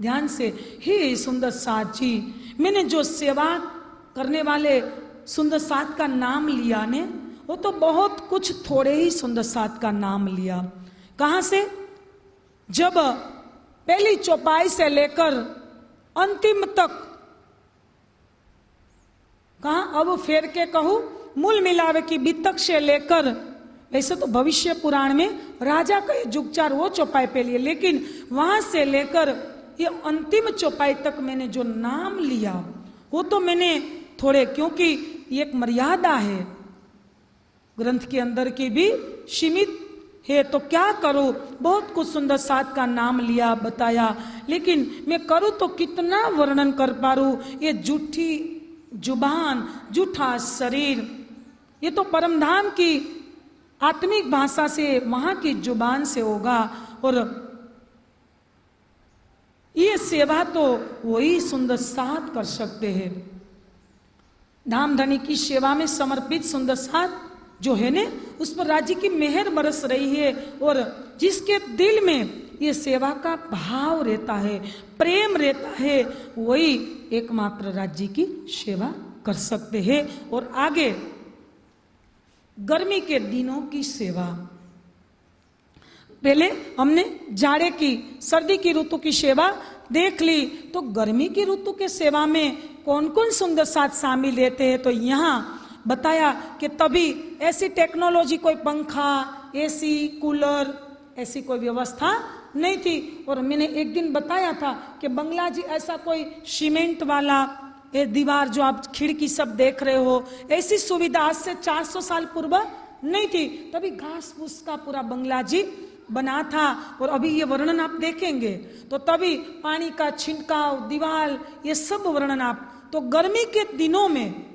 ध्यान से, हे सुंदर साथ जी, मैंने जो सेवा करने वाले सुंदर साथ का नाम लिया ने वो तो बहुत कुछ थोड़े ही सुंदर साथ का नाम लिया। कहाँ से? जब पहली चौपाई से लेकर अंतिम तक, कहा अब फेर के कहूं मूल मिलावे की बीतक से लेकर, वैसे तो भविष्य पुराण में राजा का जुगचार वो चौपाई पे लिए, लेकिन वहां से लेकर ये अंतिम चौपाई तक मैंने जो नाम लिया वो तो मैंने थोड़े, क्योंकि ये एक मर्यादा है ग्रंथ के अंदर की भी सीमित है, तो क्या करूं, बहुत कुछ सुंदर साथ का नाम लिया बताया, लेकिन मैं करूं तो कितना वर्णन कर पा रूं। ये झूठी जुबान, झूठा शरीर, ये तो परमधाम की आत्मिक भाषा से, वहां की जुबान से होगा। और ये सेवा तो वही सुंदर साथ कर सकते हैं। धाम धनी की सेवा में समर्पित सुंदर साथ जो है ने उस पर राज्य की मेहर बरस रही है, और जिसके दिल में ये सेवा का भाव रहता है, प्रेम रहता है, वही एकमात्र राज्य की सेवा कर सकते हैं। और आगे गर्मी के दिनों की सेवा, पहले हमने जाड़े की, सर्दी की ऋतु की सेवा देख ली, तो गर्मी की ऋतु के सेवा में कौन कौन सुंदर साथ शामिल रहते हैं, तो यहाँ बताया कि तभी ऐसी टेक्नोलॉजी, कोई पंखा, एसी, कूलर, ऐसी कोई व्यवस्था नहीं थी। और मैंने एक दिन बताया था कि बंगला जी ऐसा कोई सीमेंट वाला ये दीवार जो आप खिड़की सब देख रहे हो, ऐसी सुविधा आज से चार सौ साल पूर्व नहीं थी, तभी घास फूस का पूरा बंगला जी बना था। और अभी ये वर्णन आप देखेंगे तो तभी पानी का छिड़काव, दीवार, ये सब वर्णन आप। तो गर्मी के दिनों में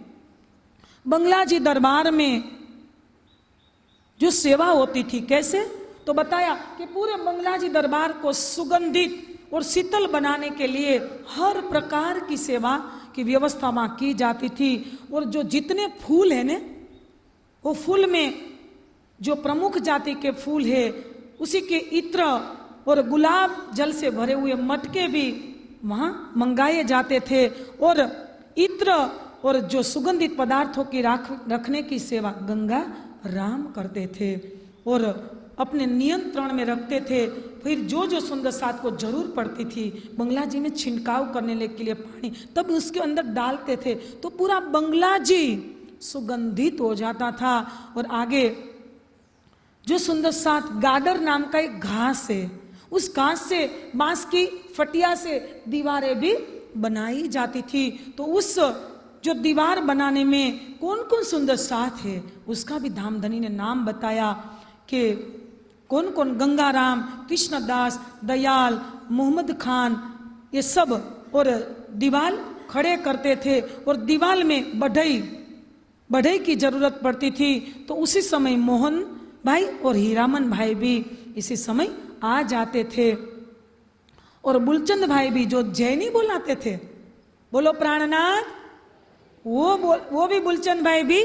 बंगला जी दरबार में जो सेवा होती थी, कैसे, तो बताया कि पूरे बंगला जी दरबार को सुगंधित और शीतल बनाने के लिए हर प्रकार की सेवा की व्यवस्था वहाँ की जाती थी। और जो जितने फूल है ने वो फूल में जो प्रमुख जाति के फूल है उसी के इत्र और गुलाब जल से भरे हुए मटके भी वहाँ मंगाए जाते थे। और इत्र और जो सुगंधित पदार्थों की राख रखने की सेवा गंगा राम करते थे और अपने नियंत्रण में रखते थे। फिर जो जो सुंदर साथ को जरूर पड़ती थी, बंगला जी में छिड़काव करने के लिए पानी तब उसके अंदर डालते थे, तो पूरा बंगला जी सुगंधित हो जाता था। और आगे जो सुंदर साथ, गादर नाम का एक घास है, उस घास से, बांस की फटिया से दीवारें भी बनाई जाती थी, तो उस जो दीवार बनाने में कौन कौन सुंदर साथ है उसका भी धामधनी ने नाम बताया कि कौन कौन, गंगाराम, कृष्णदास, दयाल, मोहम्मद खान, ये सब। और दीवाल खड़े करते थे और दीवाल में बढ़ई बढ़ई की जरूरत पड़ती थी, तो उसी समय मोहन भाई और हीरामन भाई भी इसी समय आ जाते थे। और बुलचंद भाई भी जो जैनी बोलाते थे, बोलो प्राणनाथ, वो वो भी बुलचंद भाई भी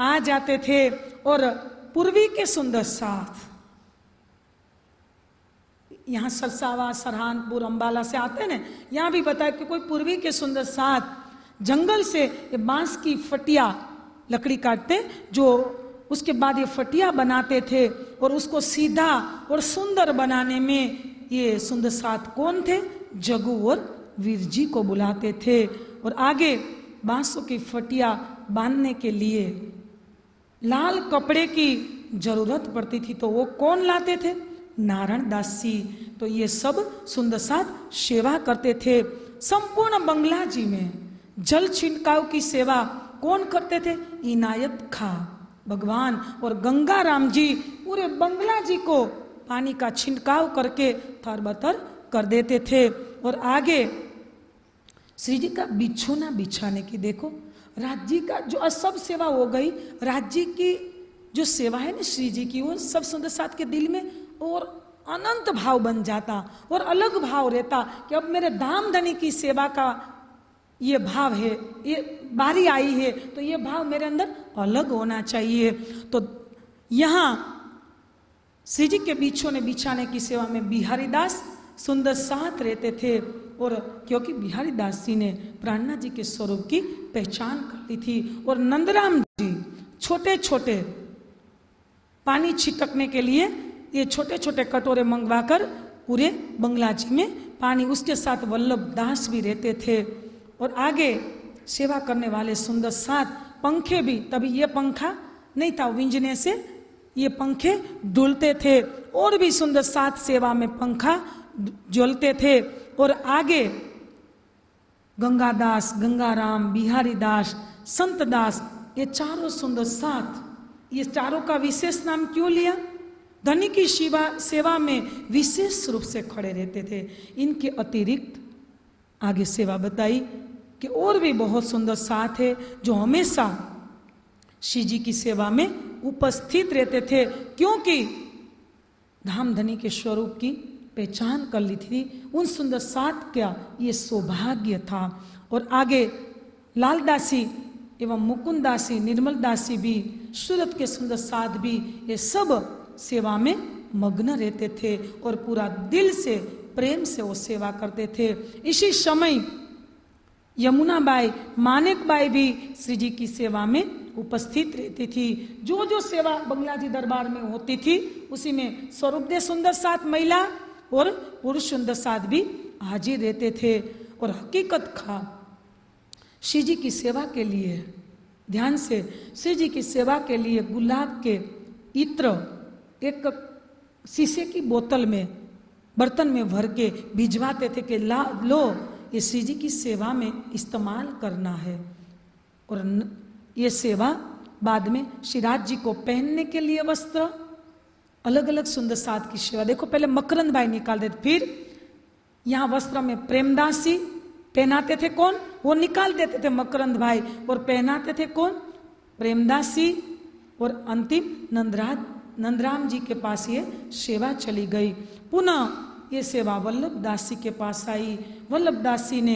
आ जाते थे। और पूर्वी के सुंदर साथ यहाँ सरसावा, सरहानपुर, अंबाला से आते हैं ना, यहाँ भी बताया कि कोई पूर्वी के सुंदर साथ जंगल से बांस की फटिया, लकड़ी काटते जो, उसके बाद ये फटिया बनाते थे और उसको सीधा और सुंदर बनाने में ये सुंदर साथ कौन थे, जगू और वीरजी को बुलाते थे। और आगे बांसों की फटिया बांधने के लिए लाल कपड़े की जरूरत पड़ती थी, तो वो कौन लाते थे, नारायण दास जी। तो ये सब सुंदर साथ सेवा करते थे। संपूर्ण बंगला जी में जल छिड़काव की सेवा कौन करते थे, इनायत खां भगवान और गंगाराम जी पूरे बंगला जी को पानी का छिड़काव करके थरबतर कर देते थे। और आगे श्री जी का बिछोना बिछाने की, देखो राज्य का जो सब सेवा हो गई, राज्य की जो सेवा है ना श्री जी की, वो सब सुंदर साथ के दिल में और अनंत भाव बन जाता और अलग भाव रहता कि अब मेरे धाम धनी की सेवा का ये भाव है, ये बारी आई है तो ये भाव मेरे अंदर अलग होना चाहिए। तो यहाँ श्री जी के बीछों ने बिछाने की सेवा में बिहारी दास सुंदर साथ रहते थे, और क्योंकि बिहारी दास जी ने प्राणना जी के स्वरूप की पहचान कर ली थी। और नंदराम जी छोटे छोटे पानी छिटकने के लिए ये छोटे छोटे कटोरे मंगवाकर पूरे बंगला जी में पानी, उसके साथ वल्लभ दास भी रहते थे। और आगे सेवा करने वाले सुंदर साथ पंखे भी, तभी ये पंखा नहीं था, विंजने से ये पंखे डुलते थे, और भी सुंदर साथ सेवा में पंखा जलते थे। और आगे गंगादास, गंगाराम, बिहारी दास, संत दास, ये चारों सुंदर साथ, ये चारों का विशेष नाम क्यों लिया? धनी की शिवा सेवा में विशेष रूप से खड़े रहते थे। इनके अतिरिक्त आगे सेवा बताई कि और भी बहुत सुंदर साथ है जो हमेशा श्री जी की सेवा में उपस्थित रहते थे, क्योंकि धाम धनी के स्वरूप की पहचान कर ली थी। उन सुंदर साथ का ये सौभाग्य था। और आगे लालदासी एवं मुकुंदासी, निर्मलदासी भी, सूरत के सुंदर साथ भी, ये सब सेवा में मग्न रहते थे और पूरा दिल से प्रेम से वो सेवा करते थे। इसी समय यमुना बाई, मानिक बाई भी श्री जी की सेवा में उपस्थित रहती थी। जो जो सेवा बंगला जी दरबार में होती थी उसी में स्वरूप दे सुंदर साथ महिला और पुरुष सुंदर साथ भी हाजिर रहते थे। और हकीकत खा श्री जी की सेवा के लिए, ध्यान से, श्री जी की सेवा के लिए गुलाब के इत्र एक शीशे की बोतल में, बर्तन में भर के भिजवाते थे कि ला लो, ये श्री जी की सेवा में इस्तेमाल करना है। और ये सेवा बाद में श्रीराज जी को पहनने के लिए वस्त्र, अलग अलग सुंदर साथ की सेवा। देखो पहले मकरंद भाई निकाल देते, फिर यहाँ वस्त्र में प्रेमदासी पहनाते थे, कौन वो निकाल देते थे मकरंद भाई, और पहनाते थे कौन? प्रेमदासी। और अंतिम नंदराज, नंदराम जी के पास ये सेवा चली गई। पुनः ये सेवा वल्लभ दासी के पास आई। वल्लभ दासी ने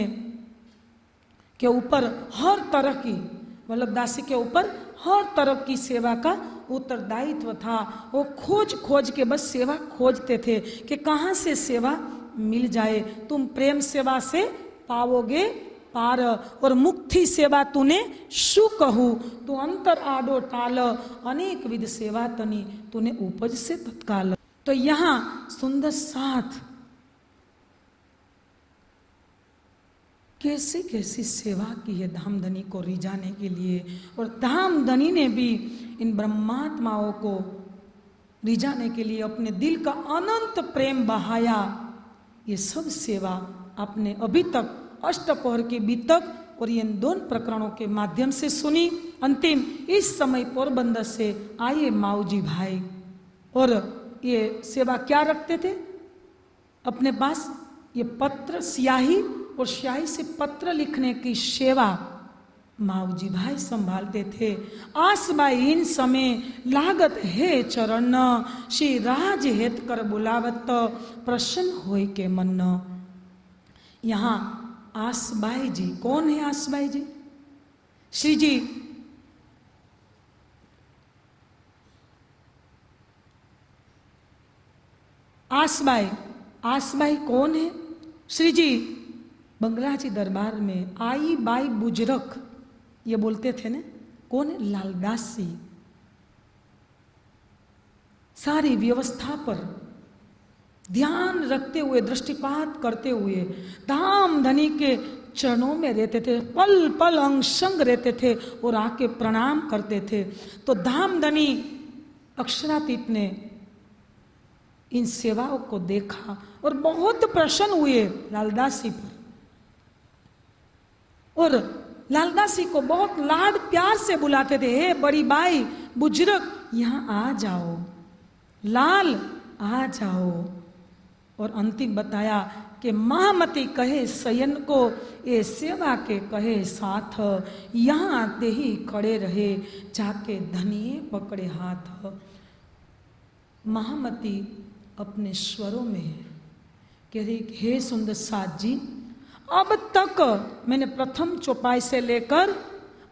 के ऊपर हर तरह की, वल्लभ दासी के ऊपर हर तरह की सेवा का उत्तरदायित्व था। वो खोज खोज के बस सेवा खोजते थे कि कहाँ से सेवा मिल जाए। तुम प्रेम सेवा से पाओगे पार, और मुक्ति सेवा तूने शु कहू, तू अंतर आडो टाल, अनेक विध सेवा तनी तूने उपज से तत्काल। तो यहाँ सुंदर साथ कैसी कैसी सेवा की है धाम धनी को रिझाने के लिए, और धाम धनी ने भी इन ब्रह्मात्माओं को रिझाने के लिए अपने दिल का अनंत प्रेम बहाया। ये सब सेवा आपने अभी तक अष्टपहर के बीच तक और इन दोनों प्रकरणों के माध्यम से सुनी। अंतिम इस समय पोरबंदर से आए माऊजी भाई, और ये सेवा क्या रखते थे अपने पास? ये पत्र, स्याही, और स्याही से पत्र लिखने की सेवा माऊजी भाई संभालते थे। आस बाई इन समय लागत है चरण, श्री राज हेत कर बुलावत, प्रसन्न होय के मन। यहाँ आस बाई जी कौन है? आस बाई जी श्री जी आस बाई आस बाई कौन है? श्री जी बंगला जी दरबार में आई बाई बुजरक ये बोलते थे ना, कौन है? लालदासी। सारी व्यवस्था पर ध्यान रखते हुए, दृष्टिपात करते हुए धाम धनी के चरणों में रहते थे, पल पल अंग संग रहते थे और आके प्रणाम करते थे। तो धाम धनी अक्षरातीत ने इन सेवाओं को देखा और बहुत प्रसन्न हुए लालदासी पर, और लालदासी को बहुत लाड प्यार से बुलाते थे, हे बड़ी बाई बुजुर्ग यहाँ आ जाओ, लाल आ जाओ। और अंतिम बताया कि महामति कहे सयन को, ये सेवा के कहे साथ, यहाँ आते ही खड़े रहे जाके धनिये पकड़े हाथ। महामति अपने स्वरों में कह रही, हे सुंदर साथ जी, अब तक मैंने प्रथम चौपाई से लेकर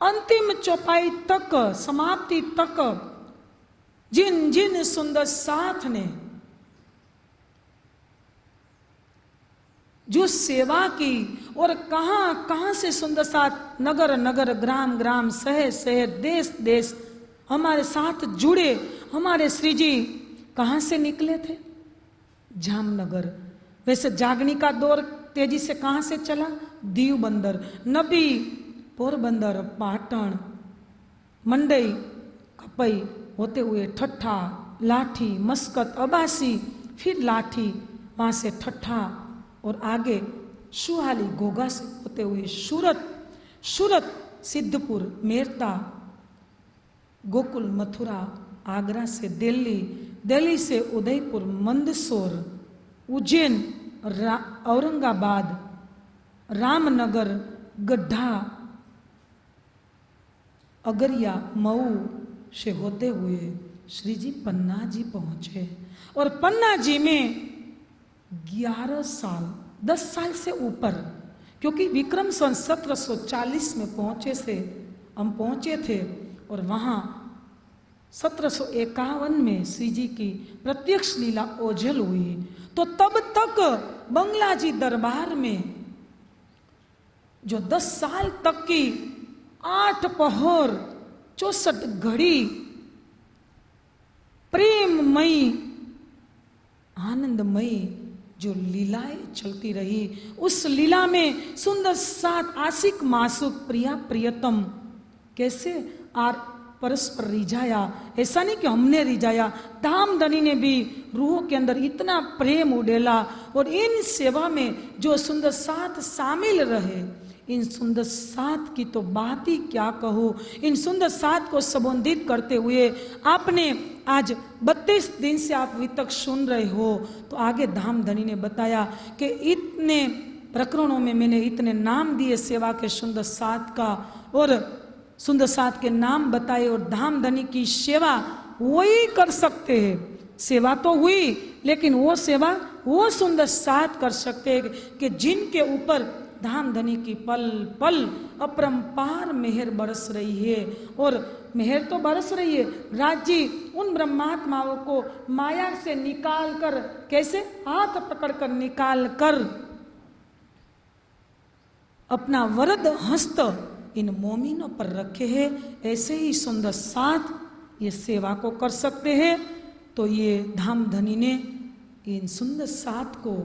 अंतिम चौपाई तक, समाप्ति तक, जिन जिन सुंदर साथ ने जो सेवा की, और कहां कहां से सुंदर साथ नगर नगर, ग्राम ग्राम, शहर शहर, देश देश हमारे साथ जुड़े। हमारे श्री जी कहां से निकले थे? जामनगर। वैसे जागनी का दौर तेजी से कहां से चला? दीव बंदर, नबी, पोरबंदर, पाटन, मंडई, खपई होते हुए ठट्ठा, लाठी, मस्कत, अबासी, फिर लाठी, वहां से ठट्ठा और आगे सुहाली, गोगा से होते हुए सूरत, सूरत सिद्धपुर, मेरता, गोकुल, मथुरा, आगरा से दिल्ली, दिल्ली से उदयपुर, मंदसौर, उज्जैन, रा, औरंगाबाद, रामनगर, गड्ढा, अगरिया, मऊ से होते हुए श्री जी पन्ना जी पहुंचे। और पन्ना जी में ग्यारह साल, दस साल से ऊपर, क्योंकि विक्रम सन सत्रह सौ चालीस में पहुंचे से हम पहुंचे थे, और वहाँ सत्रह सौ इक्यावन में श्री जी की प्रत्यक्ष लीला ओझल हुई। तो तब तक बंगला जी दरबार में जो दस साल तक की आठ पहर चौसठ घड़ी प्रेममयी आनंदमयी जो लीलाएं चलती रही, उस लीला में सुंदर साथ आशिक मासुक प्रिया प्रियतम कैसे आर परस्पर रिझाया। ऐसा नहीं कि हमने रिझाया, धामधनी ने भी रूह के अंदर इतना प्रेम उडेला। और इन सेवा में जो सुंदर साथ शामिल रहे, इन सुंदर साथ की तो बात ही क्या कहो। इन सुंदर साथ को संबोधित करते हुए आपने आज बत्तीस दिन से आप अभी तक सुन रहे हो, तो आगे धामधनी ने बताया कि इतने प्रकरणों में मैंने इतने नाम दिए सेवा के सुंदर साथ का, और सुंदर साथ के नाम बताए, और धामधनी की सेवा वही कर सकते हैं। सेवा तो हुई, लेकिन वो सेवा वो सुंदर साथ कर सकते हैं कि जिनके ऊपर धामधनी की पल पल अपरंपार मेहर बरस रही है। और मेहर तो बरस रही है, राज्य उन ब्रह्मात्माओं को माया से निकाल कर, कैसे हाथ पकड़ कर निकाल कर अपना वरद हस्त इन मोमिनों पर रखे हैं। ऐसे ही सुंदर साथ ये सेवा को कर सकते हैं। तो ये धामधनी ने इन सुंदर साथ को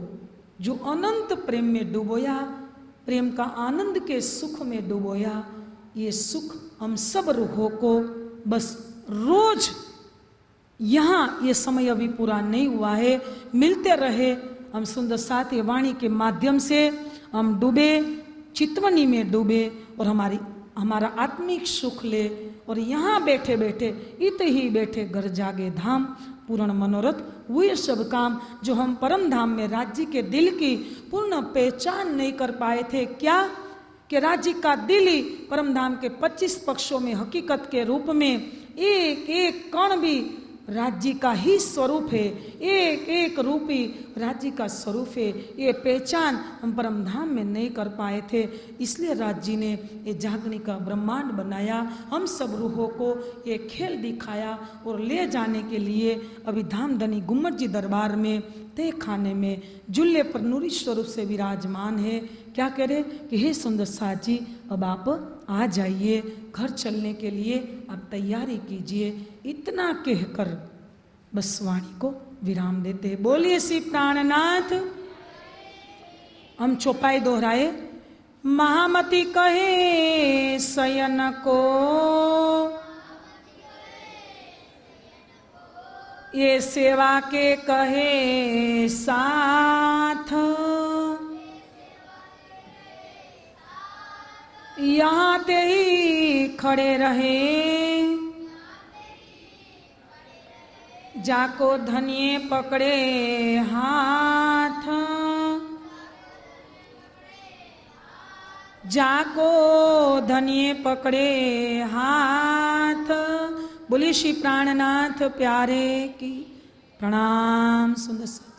जो अनंत प्रेम में डुबोया, प्रेम का आनंद के सुख में डुबोया, ये सुख हम सब रूहों को बस रोज, यहाँ ये समय अभी पूरा नहीं हुआ है, मिलते रहे। हम सुंदर साथ ये वाणी के माध्यम से हम डूबे, चितवनी में डूबे, और हमारी हमारा आत्मिक सुख ले। और यहाँ बैठे बैठे इत ही बैठे घर जागे धाम, पूर्ण मनोरथ हुए सब काम। जो हम परम धाम में राज्य के दिल की पूर्ण पहचान नहीं कर पाए थे, क्या कि राज्य का दिल ही परम धाम के पच्चीस पक्षों में हकीकत के रूप में, एक एक कण भी राज्य का ही स्वरूप है, एक एक रूपी राज्य का स्वरूप है। ये पहचान हम परम धाम में नहीं कर पाए थे, इसलिए राज्य ने ये जागनी का ब्रह्मांड बनाया, हम सब रूहों को ये खेल दिखाया। और ले जाने के लिए अभी धामधनी गुम्मट जी दरबार में तय खाने में जुल्ले पर नूरी स्वरूप से विराजमान है। क्या कह रहे कि हे सुंदर साथ जी, अब आप आ जाइए, घर चलने के लिए आप तैयारी कीजिए। इतना कहकर बस वाणी को विराम देते हैं। बोलिए श्री प्राणनाथ। हम चौपाई दोहराए, महामति कहे सयन को, ये सेवा के कहे साथ, यहाँ ते ही खड़े रहे जाको धनिये पकड़े हाथ। जाको धनिये पकड़े हाथ, बोले श्री प्राणनाथ प्यारे की प्रणाम। सुंदर।